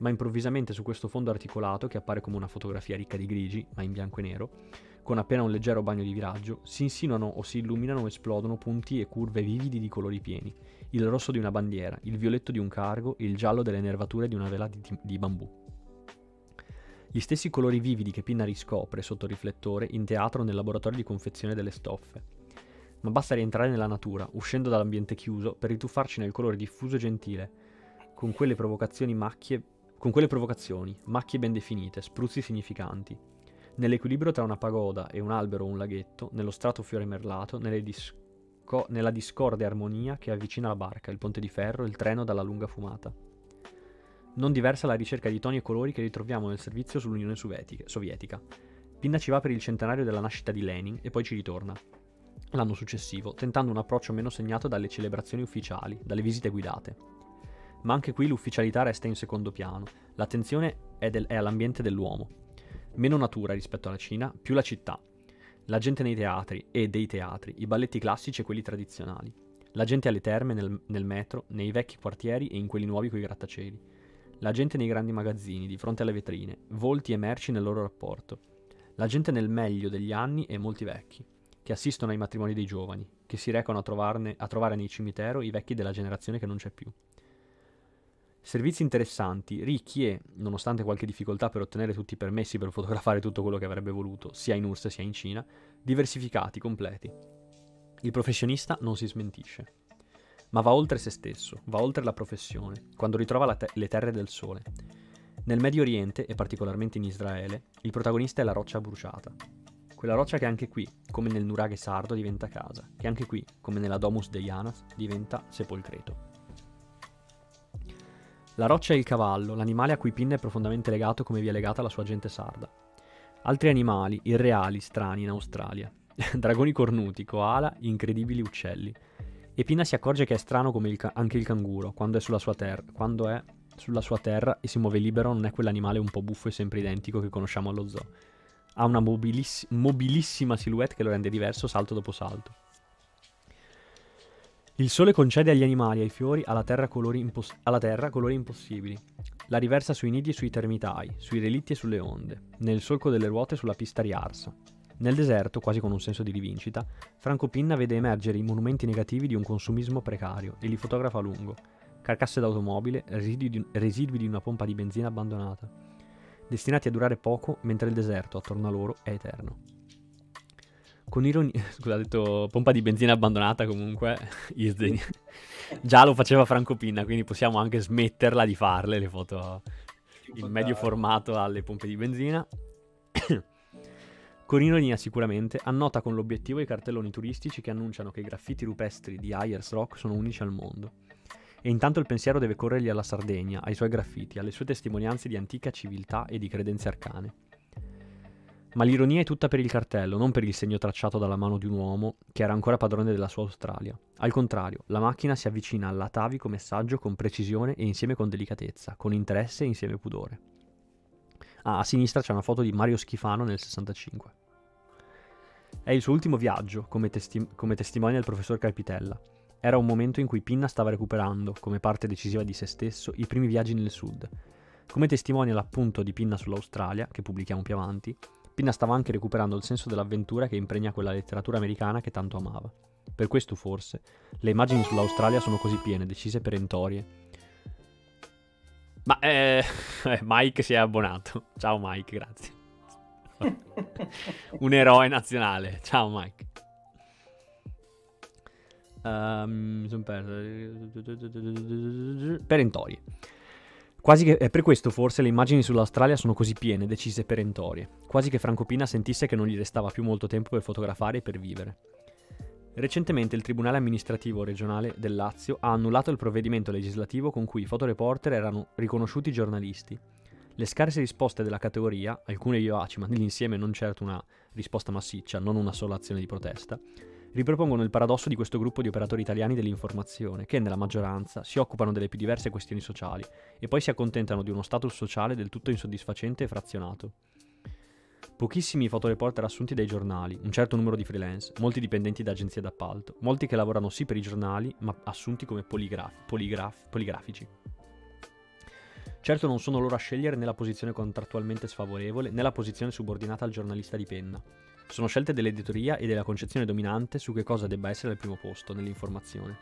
ma improvvisamente su questo fondo articolato, che appare come una fotografia ricca di grigi, ma in bianco e nero, con appena un leggero bagno di viraggio, si insinuano o si illuminano o esplodono punti e curve vividi di colori pieni, il rosso di una bandiera, il violetto di un cargo, il giallo delle nervature di una vela di, di bambù. Gli stessi colori vividi che Pinna riscopre sotto il riflettore in teatro o nel laboratorio di confezione delle stoffe. Ma basta rientrare nella natura, uscendo dall'ambiente chiuso, per rituffarci nel colore diffuso e gentile, con quelle provocazioni macchie Con quelle provocazioni, macchie ben definite, spruzzi significanti. Nell'equilibrio tra una pagoda e un albero o un laghetto, nello strato fiore merlato, nelle disco- nella discorde armonia che avvicina la barca, il ponte di ferro, il treno dalla lunga fumata. Non diversa la ricerca di toni e colori che ritroviamo nel servizio sull'Unione Sovietica. Pinna ci va per il centenario della nascita di Lenin e poi ci ritorna, l'anno successivo, tentando un approccio meno segnato dalle celebrazioni ufficiali, dalle visite guidate. Ma anche qui l'ufficialità resta in secondo piano, l'attenzione è, del, è all'ambiente dell'uomo. Meno natura rispetto alla Cina, più la città. La gente nei teatri e dei teatri, i balletti classici e quelli tradizionali. La gente alle terme, nel, nel metro, nei vecchi quartieri e in quelli nuovi coi grattacieli. La gente nei grandi magazzini, di fronte alle vetrine, volti e merci nel loro rapporto. La gente nel meglio degli anni e molti vecchi, che assistono ai matrimoni dei giovani, che si recano a, trovarne, a trovare nei cimitero i vecchi della generazione che non c'è più. Servizi interessanti, ricchi e, nonostante qualche difficoltà per ottenere tutti i permessi per fotografare tutto quello che avrebbe voluto, sia in U R S S sia in Cina, diversificati, completi. Il professionista non si smentisce, ma va oltre se stesso, va oltre la professione, quando ritrova la te- le terre del sole. Nel Medio Oriente, e particolarmente in Israele, il protagonista è la roccia bruciata. Quella roccia che anche qui, come nel nuraghe sardo, diventa casa, che anche qui, come nella Domus de Janas, diventa sepolcreto. La roccia è il cavallo, l'animale a cui Pinna è profondamente legato come vi è legata la sua gente sarda. Altri animali, irreali, strani in Australia. Dragoni cornuti, koala, incredibili uccelli. E Pinna si accorge che è strano come il ca- anche il canguro, quando è sulla sua terra, quando è sulla sua terra e si muove libero, non è quell'animale un po' buffo e sempre identico che conosciamo allo zoo. Ha una mobiliss- mobilissima silhouette che lo rende diverso salto dopo salto. Il sole concede agli animali e ai fiori, alla terra, colori impos- alla terra colori impossibili. La riversa sui nidi e sui termitai, sui relitti e sulle onde, nel solco delle ruote sulla pista riarsa. Nel deserto, quasi con un senso di rivincita, Franco Pinna vede emergere i monumenti negativi di un consumismo precario e li fotografa a lungo. Carcasse d'automobile, residui di, residui di una pompa di benzina abbandonata, destinati a durare poco mentre il deserto attorno a loro è eterno. Con ironia, scusa, ho detto pompa di benzina abbandonata, comunque già lo faceva Franco Pinna, quindi possiamo anche smetterla di farle le foto in medio formato alle pompe di benzina. Con ironia sicuramente annota con l'obiettivo i cartelloni turistici che annunciano che i graffiti rupestri di Ayers Rock sono unici al mondo, e intanto il pensiero deve corrergli alla Sardegna, ai suoi graffiti, alle sue testimonianze di antica civiltà e di credenze arcane. Ma l'ironia è tutta per il cartello, non per il segno tracciato dalla mano di un uomo che era ancora padrone della sua Australia. Al contrario, la macchina si avvicina all'atavico messaggio con precisione e insieme con delicatezza, con interesse e insieme pudore. Ah, a sinistra c'è una foto di Mario Schifano nel sessantacinque. È il suo ultimo viaggio, come, testi- come testimonia il professor Carpitella. Era un momento in cui Pinna stava recuperando, come parte decisiva di se stesso, i primi viaggi nel sud. Come testimonia l'appunto di Pinna sull'Australia, che pubblichiamo più avanti, Pinna stava anche recuperando il senso dell'avventura che impregna quella letteratura americana che tanto amava. Per questo, forse, le immagini sull'Australia sono così piene, decise e perentorie. Ma eh, Mike si è abbonato. Ciao Mike, grazie. Un eroe nazionale. Ciao Mike. Um, mi sono perso. Perentorie. Quasi che, eh, per questo forse le immagini sull'Australia sono così piene, decise e perentorie. Quasi che Franco Pinna sentisse che non gli restava più molto tempo per fotografare e per vivere. Recentemente il Tribunale Amministrativo Regionale del Lazio ha annullato il provvedimento legislativo con cui i fotoreporter erano riconosciuti giornalisti. Le scarse risposte della categoria, alcune vivaci ma nell'insieme non certo una risposta massiccia, non una sola azione di protesta, ripropongono il paradosso di questo gruppo di operatori italiani dell'informazione, che nella maggioranza si occupano delle più diverse questioni sociali e poi si accontentano di uno status sociale del tutto insoddisfacente e frazionato. Pochissimi fotoreporter assunti dai giornali, un certo numero di freelance, molti dipendenti da agenzie d'appalto, molti che lavorano sì per i giornali ma assunti come poligraf- poligraf- poligrafici. Certo non sono loro a scegliere né la posizione contrattualmente sfavorevole né la posizione subordinata al giornalista di penna. Sono scelte dell'editoria e della concezione dominante su che cosa debba essere al primo posto nell'informazione.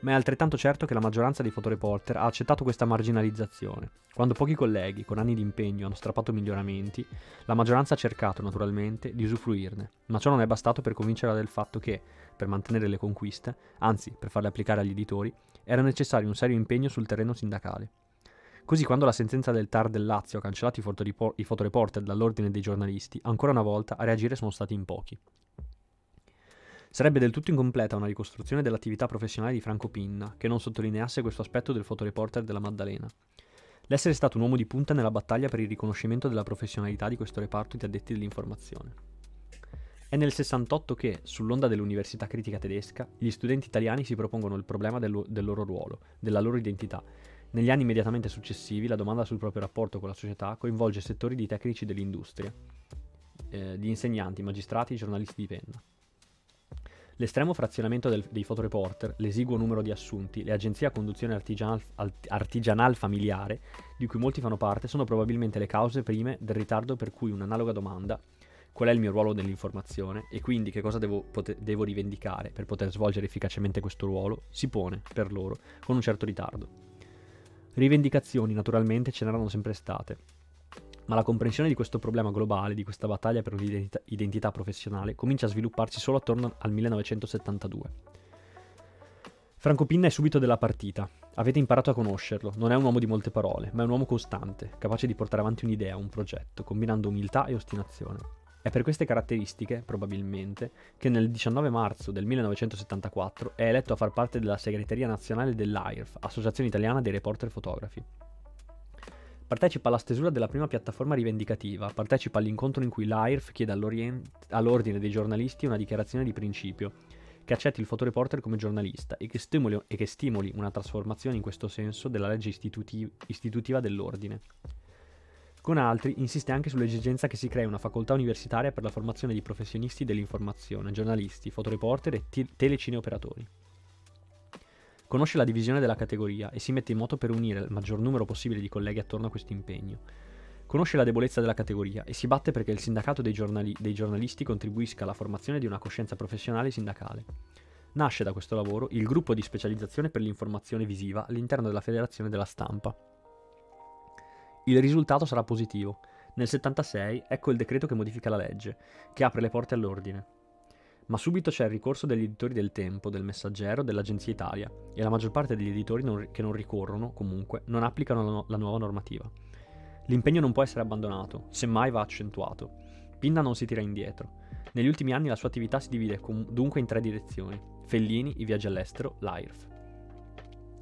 Ma è altrettanto certo che la maggioranza dei fotoreporter ha accettato questa marginalizzazione. Quando pochi colleghi, con anni di impegno, hanno strappato miglioramenti, la maggioranza ha cercato, naturalmente, di usufruirne, ma ciò non è bastato per convincerla del fatto che, per mantenere le conquiste, anzi, per farle applicare agli editori, era necessario un serio impegno sul terreno sindacale. Così quando la sentenza del Tar del Lazio ha cancellato i, fotoripor- i fotoreporter dall'ordine dei giornalisti, ancora una volta a reagire sono stati in pochi. Sarebbe del tutto incompleta una ricostruzione dell'attività professionale di Franco Pinna, che non sottolineasse questo aspetto del fotoreporter della Maddalena. L'essere stato un uomo di punta nella battaglia per il riconoscimento della professionalità di questo reparto di addetti dell'informazione. È nel sessantotto che, sull'onda dell'università critica tedesca, gli studenti italiani si propongono il problema del, del loro ruolo, della loro identità. Negli anni immediatamente successivi la domanda sul proprio rapporto con la società coinvolge settori di tecnici dell'industria, eh, di insegnanti, magistrati e giornalisti di penna. L'estremo frazionamento del, dei fotoreporter, l'esiguo numero di assunti, le agenzie a conduzione artigianal, artigianal familiare, di cui molti fanno parte, sono probabilmente le cause prime del ritardo per cui un'analoga domanda, qual è il mio ruolo nell'informazione e quindi che cosa devo, poter, devo rivendicare per poter svolgere efficacemente questo ruolo, si pone, per loro, con un certo ritardo. Rivendicazioni naturalmente ce n'erano sempre state, ma la comprensione di questo problema globale, di questa battaglia per un'identità professionale, comincia a svilupparsi solo attorno al millenovecentosettantadue. Franco Pinna è subito della partita, avete imparato a conoscerlo, non è un uomo di molte parole, ma è un uomo costante, capace di portare avanti un'idea, un progetto, combinando umiltà e ostinazione. È per queste caratteristiche, probabilmente, che nel diciannove marzo del millenovecentosettantaquattro è eletto a far parte della segreteria nazionale dell'A I R F, Associazione Italiana dei Reporter Fotografi. Partecipa alla stesura della prima piattaforma rivendicativa, partecipa all'incontro in cui l'A I R F chiede all'ordine dei giornalisti una dichiarazione di principio, che accetti il fotoreporter come giornalista e che stimoli, e che stimoli una trasformazione in questo senso della legge istituti, istitutiva dell'ordine. Con altri insiste anche sull'esigenza che si crei una facoltà universitaria per la formazione di professionisti dell'informazione, giornalisti, fotoreporter e te- telecineoperatori. Conosce la divisione della categoria e si mette in moto per unire il maggior numero possibile di colleghi attorno a questo impegno. Conosce la debolezza della categoria e si batte perché il sindacato dei, giornali- dei giornalisti contribuisca alla formazione di una coscienza professionale e sindacale. Nasce da questo lavoro il gruppo di specializzazione per l'informazione visiva all'interno della Federazione della Stampa. Il risultato sarà positivo. Nel settantasei ecco il decreto che modifica la legge, che apre le porte all'ordine. Ma subito c'è il ricorso degli editori del Tempo, del Messaggero, dell'Agenzia Italia, e la maggior parte degli editori non, che non ricorrono, comunque, non applicano la, no- la nuova normativa. L'impegno non può essere abbandonato, semmai va accentuato. Pinna non si tira indietro. Negli ultimi anni la sua attività si divide com- dunque in tre direzioni: Fellini, i viaggi all'estero, l'A I R F.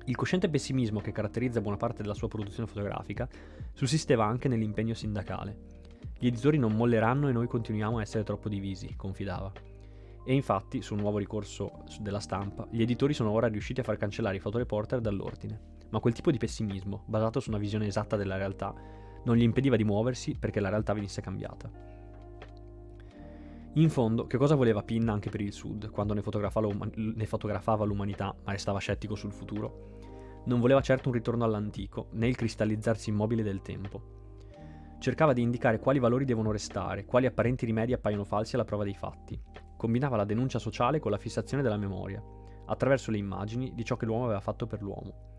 Il cosciente pessimismo che caratterizza buona parte della sua produzione fotografica sussisteva anche nell'impegno sindacale. Gli editori non molleranno e noi continuiamo a essere troppo divisi, confidava. E infatti, su un nuovo ricorso della stampa, gli editori sono ora riusciti a far cancellare i fotoreporter dall'ordine. Ma quel tipo di pessimismo, basato su una visione esatta della realtà, non gli impediva di muoversi perché la realtà venisse cambiata. In fondo, che cosa voleva Pinna anche per il Sud, quando ne fotografava l'umanità ma restava scettico sul futuro? Non voleva certo un ritorno all'antico, né il cristallizzarsi immobile del tempo. Cercava di indicare quali valori devono restare, quali apparenti rimedi appaiono falsi alla prova dei fatti. Combinava la denuncia sociale con la fissazione della memoria, attraverso le immagini di ciò che l'uomo aveva fatto per l'uomo.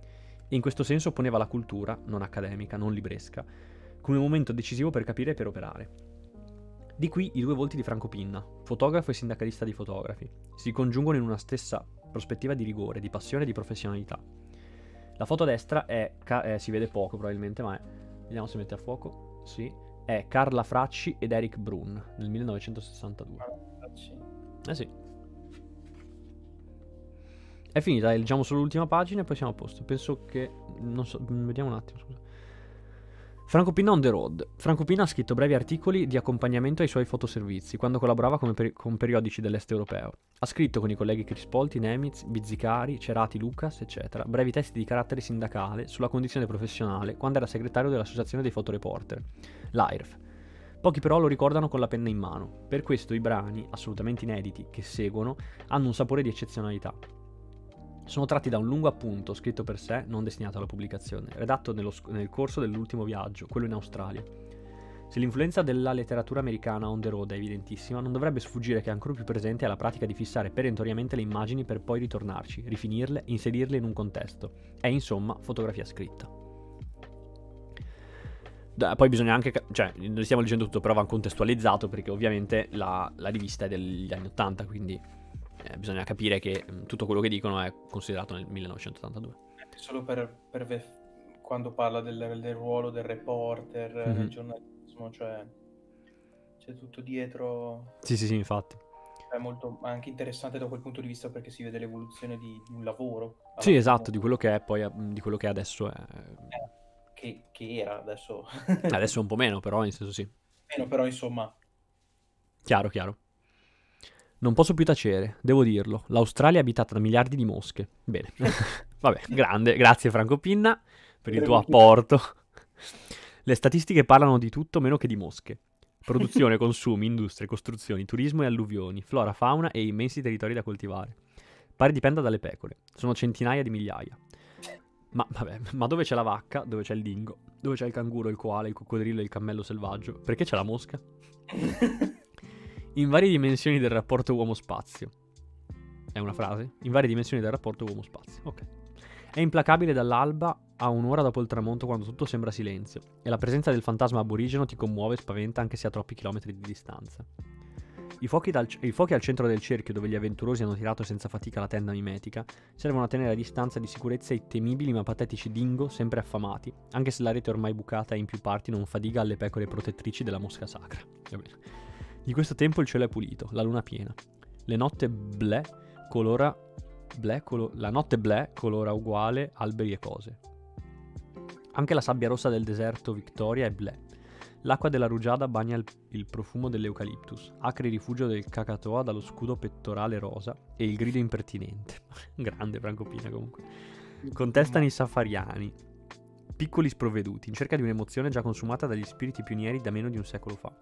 E in questo senso poneva la cultura, non accademica, non libresca, come momento decisivo per capire e per operare. Di qui i due volti di Franco Pinna, fotografo e sindacalista di fotografi, si congiungono in una stessa prospettiva di rigore, di passione e di professionalità. La foto a destra è, eh, si vede poco probabilmente, ma è, vediamo se mette a fuoco, sì, è Carla Fracci ed Eric Brun del millenovecentosessantadue. Eh sì. È finita, leggiamo solo l'ultima pagina e poi siamo a posto. Penso che, non so, vediamo un attimo, scusa. Franco Pinna on the road. Franco Pinna ha scritto brevi articoli di accompagnamento ai suoi fotoservizi quando collaborava con, peri- con periodici dell'est europeo. Ha scritto con i colleghi Crispolti, Nemitz, Bizzicari, Cerati, Lucas, eccetera, brevi testi di carattere sindacale sulla condizione professionale quando era segretario dell'associazione dei fotoreporter, l'A I R F. Pochi però lo ricordano con la penna in mano. Per questo i brani, assolutamente inediti, che seguono, hanno un sapore di eccezionalità. Sono tratti da un lungo appunto scritto per sé, non destinato alla pubblicazione, redatto nello, nel corso dell'ultimo viaggio, quello in Australia. Se l'influenza della letteratura americana on the road è evidentissima, non dovrebbe sfuggire che è ancora più presente è la pratica di fissare perentoriamente le immagini per poi ritornarci, rifinirle, inserirle in un contesto. È insomma fotografia scritta. Da, poi bisogna anche, cioè, noi stiamo leggendo tutto, però va contestualizzato, perché ovviamente la, la rivista è degli anni ottanta, quindi... Eh, bisogna capire che mh, tutto quello che dicono è considerato nel millenovecentottantadue. Solo per, per ve- quando parla del, del ruolo del reporter, mm-hmm. del giornalismo, cioè c'è tutto dietro. Sì, sì, sì, infatti. È molto anche interessante da quel punto di vista, perché si vede l'evoluzione di un lavoro. Sì, fine. Esatto, di quello che è poi, di quello che adesso è. Eh, che, che era adesso. Adesso è un po' meno, però, in senso sì. Meno, però, insomma. Chiaro, chiaro. Non posso più tacere, devo dirlo. L'Australia è abitata da miliardi di mosche. Bene, vabbè, grande. Grazie Franco Pinna per il tuo apporto. Le statistiche parlano di tutto meno che di mosche. Produzione, consumi, industrie, costruzioni, turismo e alluvioni, flora, fauna e immensi territori da coltivare. Pare dipenda dalle pecore. Sono centinaia di migliaia. Ma vabbè, ma dove c'è la vacca, dove c'è il dingo, dove c'è il canguro, il koala, il coccodrillo e il cammello selvaggio? Perché c'è la mosca? In varie dimensioni del rapporto uomo-spazio. È una frase? In varie dimensioni del rapporto uomo-spazio. Ok. È implacabile dall'alba a un'ora dopo il tramonto, quando tutto sembra silenzio e la presenza del fantasma aborigeno ti commuove e spaventa anche se a troppi chilometri di distanza. I fuochi, dal, i fuochi al centro del cerchio, dove gli avventurosi hanno tirato senza fatica la tenda mimetica, servono a tenere a distanza di sicurezza i temibili ma patetici dingo, sempre affamati, anche se la rete ormai bucata e in più parti non fadiga alle pecore protettrici della mosca sacra. Va bene. Di questo tempo il cielo è pulito, la luna piena. Le notte ble colora ble colo, la notte ble colora uguale alberi e cose. Anche la sabbia rossa del deserto Victoria è ble. L'acqua della rugiada bagna il, il profumo dell'eucaliptus, acre rifugio del cacatoa dallo scudo pettorale rosa e il grido impertinente. Grande Franco Pinna comunque. Contestano i safariani, piccoli sprovveduti, in cerca di un'emozione già consumata dagli spiriti pionieri da meno di un secolo fa.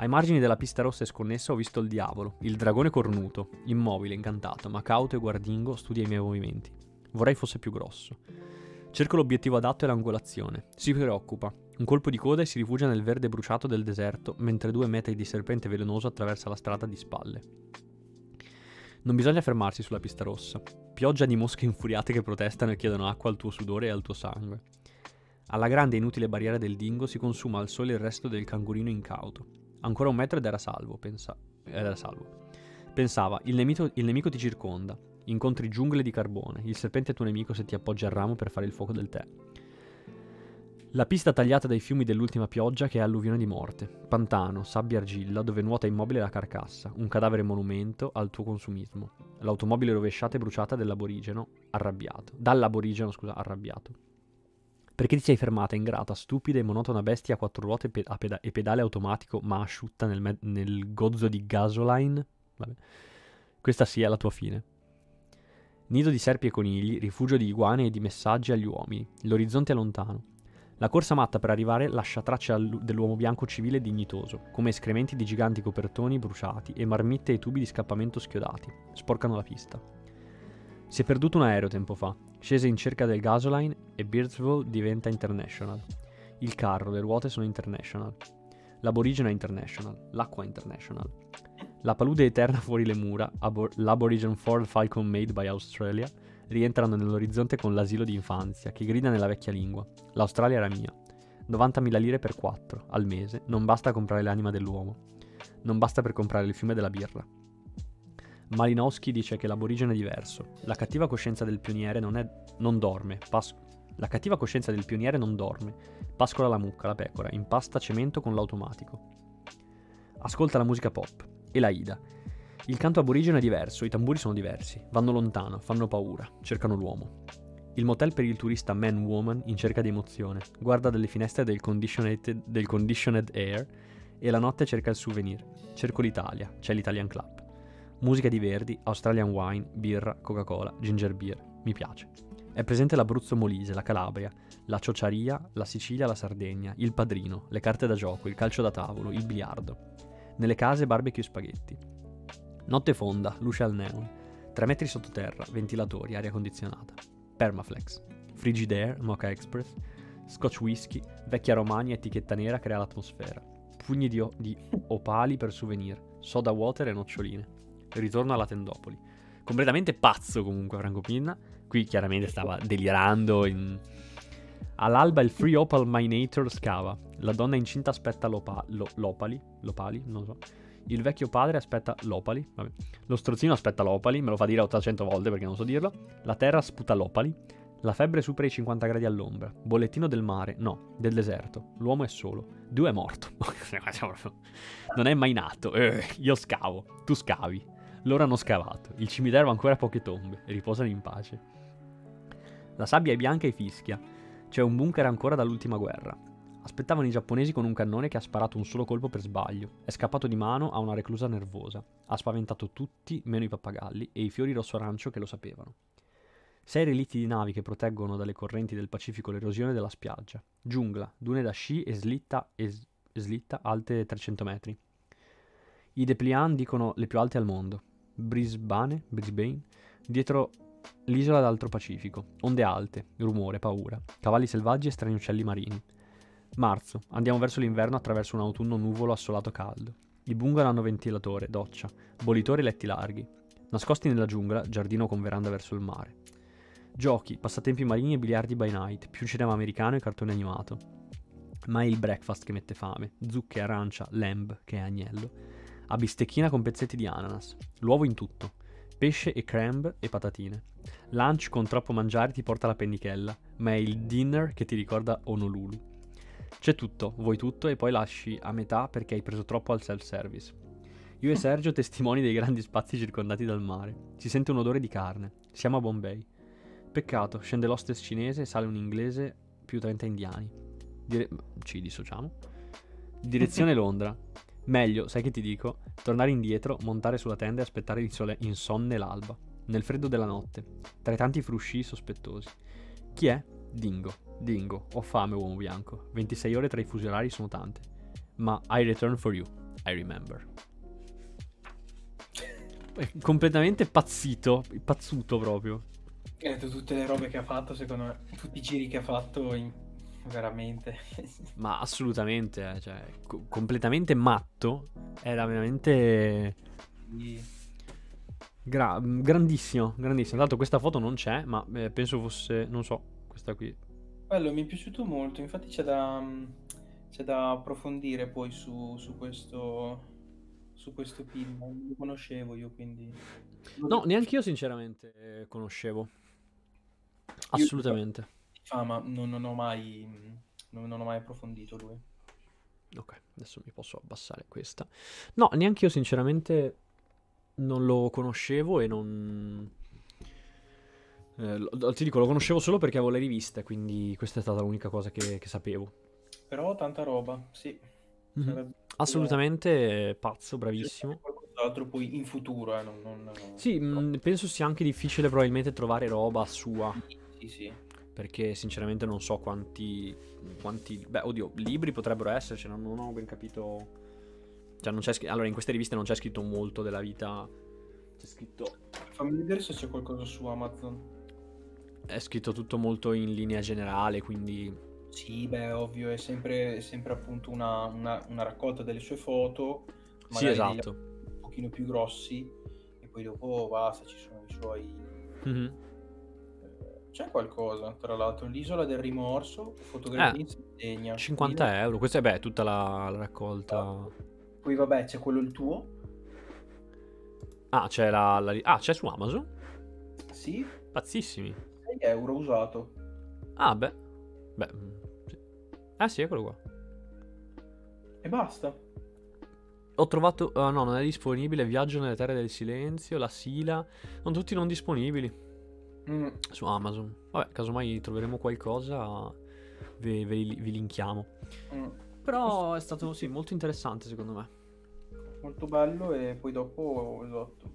Ai margini della pista rossa e sconnessa ho visto il diavolo, il dragone cornuto, immobile, incantato, ma cauto e guardingo, studia i miei movimenti. Vorrei fosse più grosso. Cerco l'obiettivo adatto e l'angolazione. Si preoccupa. Un colpo di coda e si rifugia nel verde bruciato del deserto, mentre due metri di serpente velenoso attraversa la strada di spalle. Non bisogna fermarsi sulla pista rossa. Pioggia di mosche infuriate che protestano e chiedono acqua al tuo sudore e al tuo sangue. Alla grande e inutile barriera del dingo si consuma al sole il resto del cangurino incauto. Ancora un metro ed era salvo, pensa... era salvo. Pensava, il, nemito... il nemico ti circonda, incontri giungle di carbone, il serpente è tuo nemico se ti appoggi al ramo per fare il fuoco del tè. La pista tagliata dai fiumi dell'ultima pioggia che è alluvione di morte, pantano, sabbia argilla dove nuota immobile la carcassa, un cadavere monumento al tuo consumismo, l'automobile rovesciata e bruciata dell'aborigeno arrabbiato, dall'aborigeno scusa, arrabbiato. Perché ti sei fermata, ingrata, stupida e monotona bestia a quattro ruote e, peda- peda- e pedale automatico ma asciutta nel, me- nel gozzo di gasoline? Vabbè. Questa sia la tua fine. Nido di serpi e conigli, rifugio di iguane e di messaggi agli uomini. L'orizzonte è lontano. La corsa matta per arrivare lascia traccia dell'uomo bianco civile e dignitoso, come escrementi di giganti copertoni bruciati e marmitte e tubi di scappamento schiodati. Sporcano la pista. Si è perduto un aereo tempo fa, scese in cerca del gasoline e Birdsville diventa international. Il carro, le ruote sono international. L'aborigena è international, l'acqua è international. La palude eterna fuori le mura, abor- l'aborigen Ford Falcon made by Australia, rientrano nell'orizzonte con l'asilo di infanzia, che grida nella vecchia lingua. L'Australia era mia. novantamila lire per quattro, al mese, non basta a comprare l'anima dell'uomo. Non basta per comprare il fiume della birra. Malinowski dice che l'aborigine è diverso. La cattiva coscienza del pioniere non, è, non dorme. Pas- la cattiva coscienza del pioniere non dorme. Pascola la mucca, la pecora, impasta cemento con l'automatico. Ascolta la musica pop. E la Ida. Il canto aborigeno è diverso, i tamburi sono diversi, vanno lontano, fanno paura, cercano l'uomo. Il motel per il turista man-woman in cerca di emozione, guarda dalle finestre del conditioned, del conditioned air e la notte cerca il souvenir. Cerco l'Italia, c'è l'Italian Club. Musica di Verdi, Australian wine, birra, Coca-Cola, ginger beer, mi piace. È presente l'Abruzzo Molise, la Calabria, la Ciociaria, la Sicilia, la Sardegna, il Padrino, le carte da gioco, il calcio da tavolo, il biliardo. Nelle case barbecue e spaghetti. Notte fonda, luce al neon, tre metri sottoterra, ventilatori, aria condizionata, Permaflex, Frigidaire, Mocha Express, Scotch Whisky, vecchia Romagna, etichetta nera crea l'atmosfera, pugni di, o- di opali per souvenir, soda water e noccioline. Ritorno alla Tendopoli. Completamente pazzo comunque Franco Pinna, qui chiaramente stava delirando in... All'alba il Free Opal Minator scava. La donna incinta aspetta l'opa- lo- l'opali. L'opali? Non lo so. Il vecchio padre aspetta l'opali. Vabbè. Lo strozzino aspetta l'opali. Me lo fa dire ottocento volte perché non so dirlo. La terra sputa l'opali. La febbre supera i cinquanta gradi all'ombra. Bollettino del mare. No, del deserto. L'uomo è solo. Due è morto. Non è mai nato. Eh, io scavo. Tu scavi. Loro hanno scavato. Il cimitero ha ancora poche tombe. Riposano in pace. La sabbia è bianca e fischia. C'è un bunker ancora dall'ultima guerra. Aspettavano i giapponesi con un cannone che ha sparato un solo colpo per sbaglio. È scappato di mano a una reclusa nervosa. Ha spaventato tutti, meno i pappagalli e i fiori rosso-arancio che lo sapevano. Sei relitti di navi che proteggono dalle correnti del Pacifico l'erosione della spiaggia. Giungla, dune da sci e slitta, e s- slitta alte trecento metri. I Depliant dicono le più alte al mondo. Brisbane, Brisbane, dietro... L'isola d'altro Pacifico, onde alte, rumore, paura, cavalli selvaggi e strani uccelli marini. Marzo, andiamo verso l'inverno attraverso un autunno nuvolo assolato caldo. I bungalow hanno ventilatore, doccia, bollitori e letti larghi. Nascosti nella giungla, giardino con veranda verso il mare. Giochi, passatempi marini e biliardi by night, più cinema americano e cartone animato. Ma è il breakfast che mette fame, zucche, arancia, lamb, che è agnello, a bistecchina con pezzetti di ananas, l'uovo in tutto. Pesce e cramb e patatine. Lunch con troppo mangiare ti porta la pennichella, ma è il dinner che ti ricorda Honolulu. C'è tutto, vuoi tutto e poi lasci a metà perché hai preso troppo al self-service. Io e Sergio testimoni dei grandi spazi circondati dal mare. Si sente un odore di carne. Siamo a Bombay. Peccato, scende l'hostess cinese, sale un inglese, più trenta indiani. Dire- Ci dissociamo. Direzione Londra. Meglio, sai che ti dico? Tornare indietro, montare sulla tenda e aspettare il sole insonne l'alba. Nel freddo della notte. Tra i tanti frusci sospettosi. Chi è? Dingo. Dingo. Ho fame, uomo bianco. ventisei ore tra i fusi orari sono tante. Ma I return for you. I remember. È completamente pazzito. Pazzuto proprio. Hai detto tutte le robe che ha fatto, secondo me. Tutti i giri che ha fatto in... veramente ma assolutamente eh, cioè co- completamente matto, era veramente Gra- grandissimo grandissimo. Tanto questa foto non c'è, ma eh, penso fosse, non so, questa qui. Bello, mi è piaciuto molto, infatti c'è da c'è da approfondire poi su, su questo su questo film. Non lo conoscevo io, quindi no, neanche io sinceramente eh, conoscevo assolutamente io... Ah, ma non, non ho mai non, non ho mai approfondito lui. Ok, adesso mi posso abbassare questa. No, neanche io sinceramente non lo conoscevo e non eh, lo, ti dico, lo conoscevo solo perché avevo le riviste, quindi questa è stata l'unica cosa che, che sapevo. Però tanta roba, sì. Mm-hmm. Sarebbe... assolutamente pazzo, bravissimo. Qualcos'altro poi in futuro, eh, non, non, sì, no. mh, penso sia anche difficile probabilmente trovare roba sua. Sì, sì. Perché sinceramente non so quanti, quanti... beh, oddio, libri potrebbero esserci, non, non ho ben capito... Cioè non c'è scr- allora in queste riviste non c'è scritto molto della vita. C'è scritto... fammi vedere se c'è qualcosa su Amazon. È scritto tutto molto in linea generale, quindi... Sì, beh, ovvio, è sempre, è sempre appunto una, una, una raccolta delle sue foto. Sì, esatto. Un pochino più grossi. E poi dopo, oh, basta, ci sono i suoi... Mm-hmm. C'è qualcosa, tra l'altro, l'isola del rimorso, fotografia eh, in Sardegna. cinquanta euro, questa è beh, tutta la, la raccolta... Ah. Poi vabbè, c'è quello il tuo. Ah, c'è la, la... ah, c'è su Amazon? Sì. Pazzissimi. sei euro usato. Ah, beh. Beh. Sì. Ah, sì, eccolo qua. E basta. Ho trovato... Uh, no, non è disponibile. Viaggio nelle terre del silenzio, la Sila. Sono tutti non disponibili. Mm. Su Amazon. Vabbè, casomai troveremo qualcosa, vi, vi, vi linkiamo. Mm. Però è stato sì, molto interessante secondo me. Molto bello e poi dopo esatto,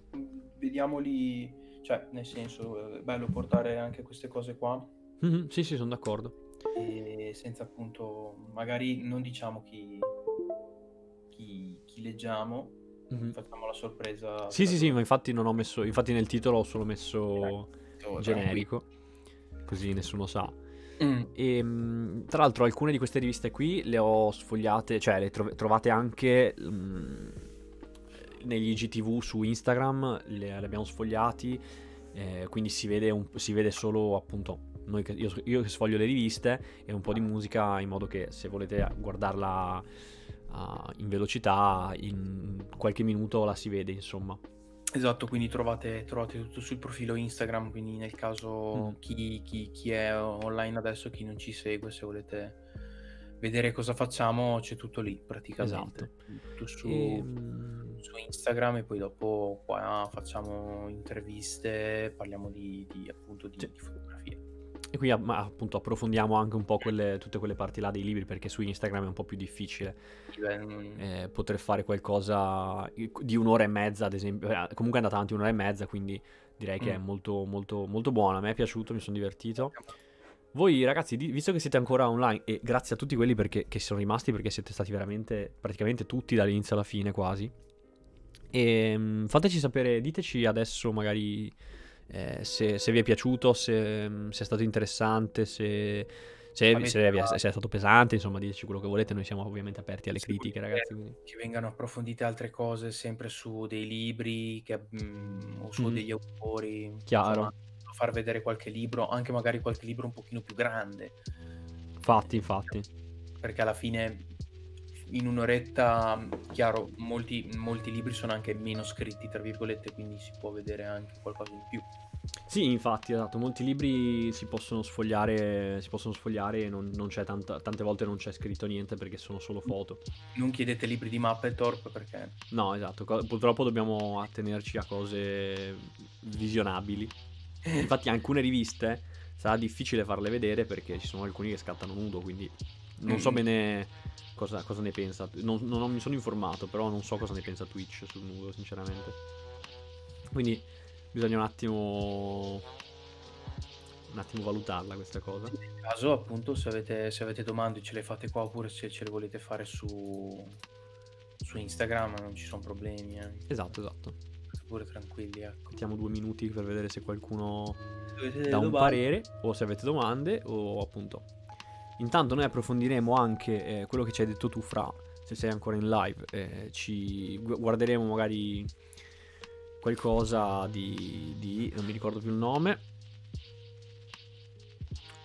vediamoli, cioè nel senso è bello portare anche queste cose qua. Mm-hmm, sì sì, sono d'accordo. E senza appunto, magari non diciamo chi, chi, chi leggiamo, mm-hmm. Facciamo la sorpresa. Sì sì sì, ma infatti non ho messo, infatti nel titolo ho solo messo eh, generico, così nessuno sa. Mm. E tra l'altro alcune di queste riviste qui le ho sfogliate, cioè le tro- trovate anche mh, negli I G T V su Instagram, le, le abbiamo sfogliati, eh, quindi si vede, un, si vede solo appunto noi che, io, io che sfoglio le riviste e un po' di musica, in modo che se volete guardarla uh, in velocità in qualche minuto la si vede insomma. Esatto, quindi trovate, trovate tutto sul profilo Instagram, quindi nel caso mm. chi, chi, chi è online adesso, chi non ci segue, se volete vedere cosa facciamo c'è tutto lì praticamente. Esatto. Tutto su, e... su Instagram, e poi dopo qua facciamo interviste, parliamo di, di appunto di, sì. di fotografia. E qui appunto approfondiamo anche un po' quelle, tutte quelle parti là dei libri, perché su Instagram è un po' più difficile eh, poter fare qualcosa di un'ora e mezza ad esempio. Comunque è andata avanti un'ora e mezza, quindi direi mm. che è molto molto molto buona. A me è piaciuto, mi sono divertito. Voi ragazzi, visto che siete ancora online, e grazie a tutti quelli perché, che sono rimasti, perché siete stati veramente praticamente tutti dall'inizio alla fine quasi, e fateci sapere, diteci adesso magari Eh, se, se vi è piaciuto, se, se è stato interessante, se, se, se, vi è, se è stato pesante, insomma diteci quello che volete, noi siamo ovviamente aperti alle critiche ragazzi, quindi. Che vengano approfondite altre cose sempre su dei libri che, mm, o su mm. degli autori, chiaro, insomma, far vedere qualche libro, anche magari qualche libro un pochino più grande, infatti, eh, infatti. Perché alla fine in un'oretta, chiaro, molti, molti libri sono anche meno scritti tra virgolette, quindi si può vedere anche qualcosa in più. Sì, infatti, esatto, molti libri si possono sfogliare, si possono sfogliare e non, non c'è tanta, tante volte non c'è scritto niente perché sono solo foto. Non chiedete libri di Mapplethorpe perché... No, esatto, purtroppo dobbiamo attenerci a cose visionabili. Infatti alcune riviste sarà difficile farle vedere perché ci sono alcuni che scattano nudo, quindi... Non so bene cosa, cosa ne pensa. Non, non, non mi sono informato, però non so cosa ne pensa Twitch sul nudo, sinceramente. Quindi bisogna un attimo un attimo valutarla questa cosa. Nel caso, appunto, se avete, se avete domande ce le fate qua, oppure se ce le volete fare su, su Instagram non ci sono problemi. Eh. Esatto, esatto. Pure tranquilli, ecco. Mettiamo due minuti per vedere se qualcuno dovete dà un parere, o se avete domande, o appunto... Intanto noi approfondiremo anche eh, quello che ci hai detto tu, Fra, se sei ancora in live, eh, ci guarderemo magari qualcosa di, di... non mi ricordo più il nome,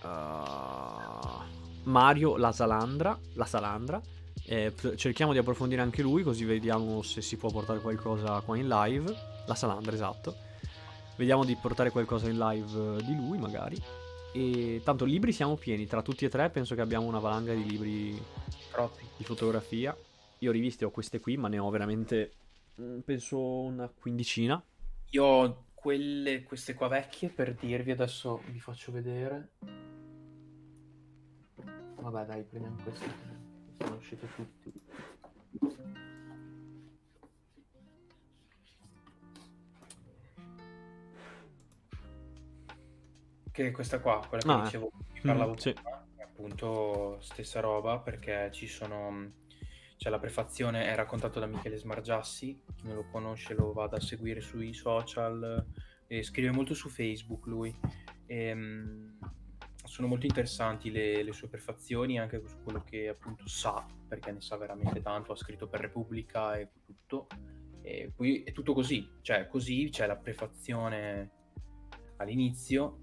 uh, Mario La Salandra, la Salandra. Eh, cerchiamo di approfondire anche lui, così vediamo se si può portare qualcosa qua in live. La Salandra, esatto, vediamo di portare qualcosa in live di lui magari. E tanto libri siamo pieni tra tutti e tre, penso che abbiamo una valanga di libri troppi di fotografia. Io riviste ho queste qui, ma ne ho veramente penso una quindicina. Io ho quelle, queste qua vecchie, per dirvi, adesso vi faccio vedere. Vabbè dai, prendiamo queste, sono uscite tutti. Che questa qua, quella che ah, dicevo, eh. parlavo mm, sì. qua, appunto stessa roba, perché ci sono... Cioè, la prefazione è raccontata da Michele Smargiassi, chi non lo conosce lo vada a seguire sui social, e scrive molto su Facebook lui. E, mh, sono molto interessanti le, le sue prefazioni, anche su quello che appunto sa, perché ne sa veramente tanto, ha scritto per Repubblica e tutto. E poi è tutto così, cioè così c'è la prefazione all'inizio,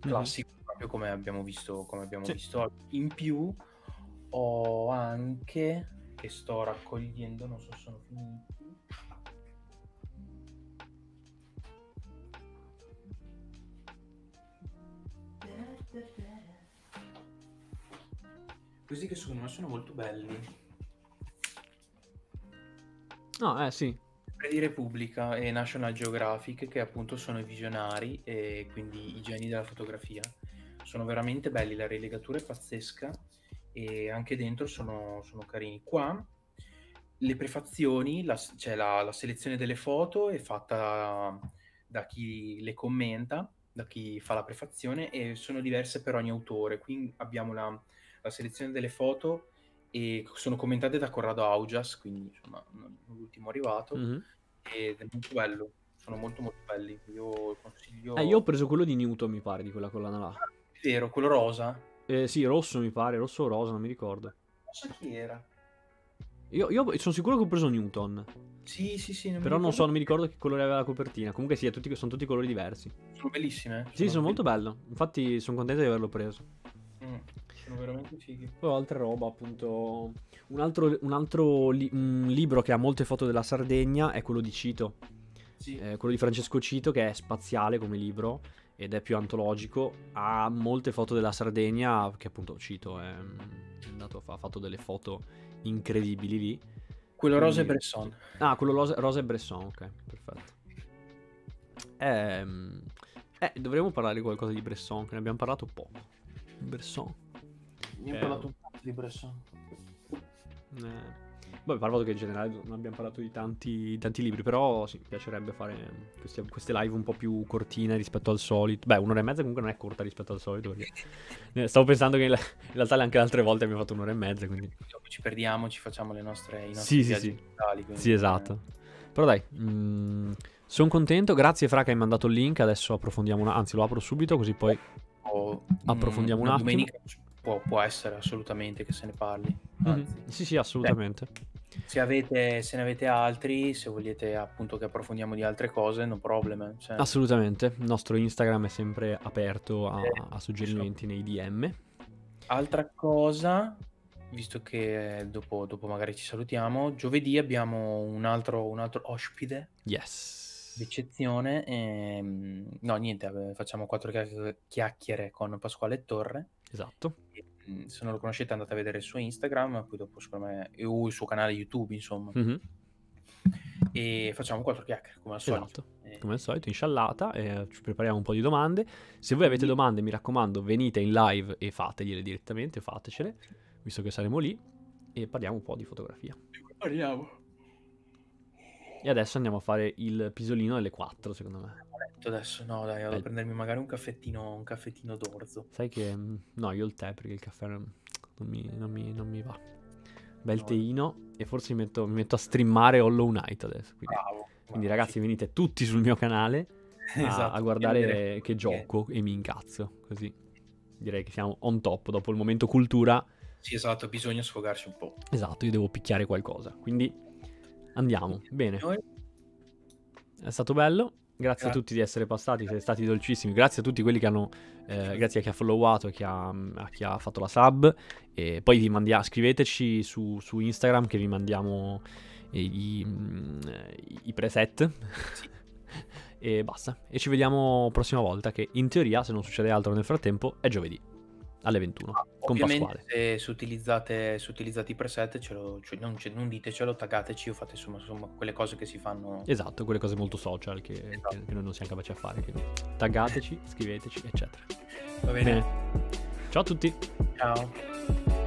classico mm-hmm. proprio come abbiamo visto, come abbiamo sì. visto. In più... Ho anche, che sto raccogliendo, non so se sono finiti, questi che secondo me sono molto belli. No, eh sì, di Repubblica e National Geographic, che appunto sono i visionari e quindi i geni della fotografia. Sono veramente belli, la rilegatura è pazzesca e anche dentro sono, sono carini. Qua le prefazioni, la, cioè la, la selezione delle foto è fatta da chi le commenta, da chi fa la prefazione, e sono diverse per ogni autore. Qui abbiamo la, la selezione delle foto e sono commentate da Corrado Augias, quindi insomma l'ultimo arrivato, mm-hmm. ed è molto bello, sono molto molto belli. Io consiglio... Eh, io ho preso quello di Newton, mi pare, di quella collana là. Ah, è vero, quello rosa. Eh, sì, rosso mi pare, rosso o rosa, non mi ricordo. Non so chi era. Io, io sono sicuro che ho preso Newton. Sì, sì, sì. Non Però non so, non mi ricordo che colore aveva la copertina. Comunque sì, tutti, sono tutti colori diversi. Sono bellissime. Sì, sono, sono molto bello. Infatti sono contento di averlo preso. Mm, sono veramente fighi. Poi altra roba, appunto. Un altro, un altro li- un libro che ha molte foto della Sardegna è quello di Cito. Sì. Eh, quello di Francesco Cito, che è spaziale come libro ed è più antologico, ha molte foto della Sardegna, che appunto Cito è andato, ha fatto delle foto incredibili lì. Quello rosa e Bresson. Ah, quello rosa, rosa e Bresson, ok, perfetto. Eh, eh, dovremmo parlare di qualcosa di Bresson, che ne abbiamo parlato poco. Bresson. Ne ho eh, parlato un po' di Bresson. Eh. Vabbè, parlato che in generale non abbiamo parlato di tanti, tanti libri, però sì, mi piacerebbe fare queste, queste live un po' più cortine rispetto al solito. Beh, un'ora e mezza comunque non è corta rispetto al solito, perché... Stavo pensando che in realtà anche le altre volte abbiamo fatto un'ora e mezza, quindi... Ci perdiamo, ci facciamo le nostre... I sì, sì, sì. Mentali, quindi... Sì, esatto. Però dai, sono contento. Grazie Fra che hai mandato il link, adesso approfondiamo una... Anzi, lo apro subito, così poi oh, approfondiamo un attimo. Domenica può, può essere assolutamente che se ne parli. Anzi. Mm-hmm. Sì, sì, assolutamente. Beh, se, avete, se ne avete altri, se volete appunto che approfondiamo di altre cose, no problem. Cioè... Assolutamente, il nostro Instagram è sempre aperto a, a suggerimenti nei D M. Altra cosa, visto che dopo, dopo magari ci salutiamo, giovedì abbiamo un altro, un altro ospite. Yes. D'eccezione. Ehm, no, niente, facciamo quattro chiacchiere con Pasquale Torre. Esatto. Se non lo conoscete andate a vedere il suo Instagram, poi dopo secondo me il suo canale YouTube, insomma. Mm-hmm. E facciamo quattro chiacchiere come al solito. Esatto. Come al solito, insciallata, eh, ci prepariamo un po' di domande. Se voi avete domande, mi raccomando, venite in live e fategliele direttamente, fatecele, visto che saremo lì e parliamo un po' di fotografia. Parliamo. E adesso andiamo a fare il pisolino alle quattro, secondo me. Adesso no, dai, vado a prendermi magari un caffettino, un caffettino d'orzo. Sai che no, io il tè, perché il caffè non, non, mi, non, mi, non mi va. Bel no. teino, e forse mi metto, mi metto a streamare Hollow Knight adesso. Quindi, bravo, quindi bravo, ragazzi, sì. venite tutti sul mio canale a, esatto, a guardare che gioco e mi incazzo. Così direi che siamo on top dopo il momento cultura. Sì, esatto, bisogna sfogarsi un po'. Esatto, io devo picchiare qualcosa. Quindi andiamo, bene. È stato bello. Grazie, grazie a tutti di essere passati, siete stati dolcissimi. Grazie a tutti quelli che hanno eh, grazie a chi ha followato, a chi ha, a chi ha fatto la sub. E poi vi mandia, scriveteci su, su Instagram, che vi mandiamo i, i preset. Sì. E basta. E ci vediamo prossima volta, che in teoria, se non succede altro nel frattempo, è giovedì alle ventuno. con Pasquale. Se, se utilizzate se utilizzate i preset, ce lo, ce, non, ce, non ditecelo, taggateci o fate insomma, insomma quelle cose che si fanno, esatto, quelle cose molto social che, esatto, che, che noi non siamo capaci a fare, quindi taggateci, scriveteci, eccetera. Va bene. bene. Ciao a tutti. Ciao.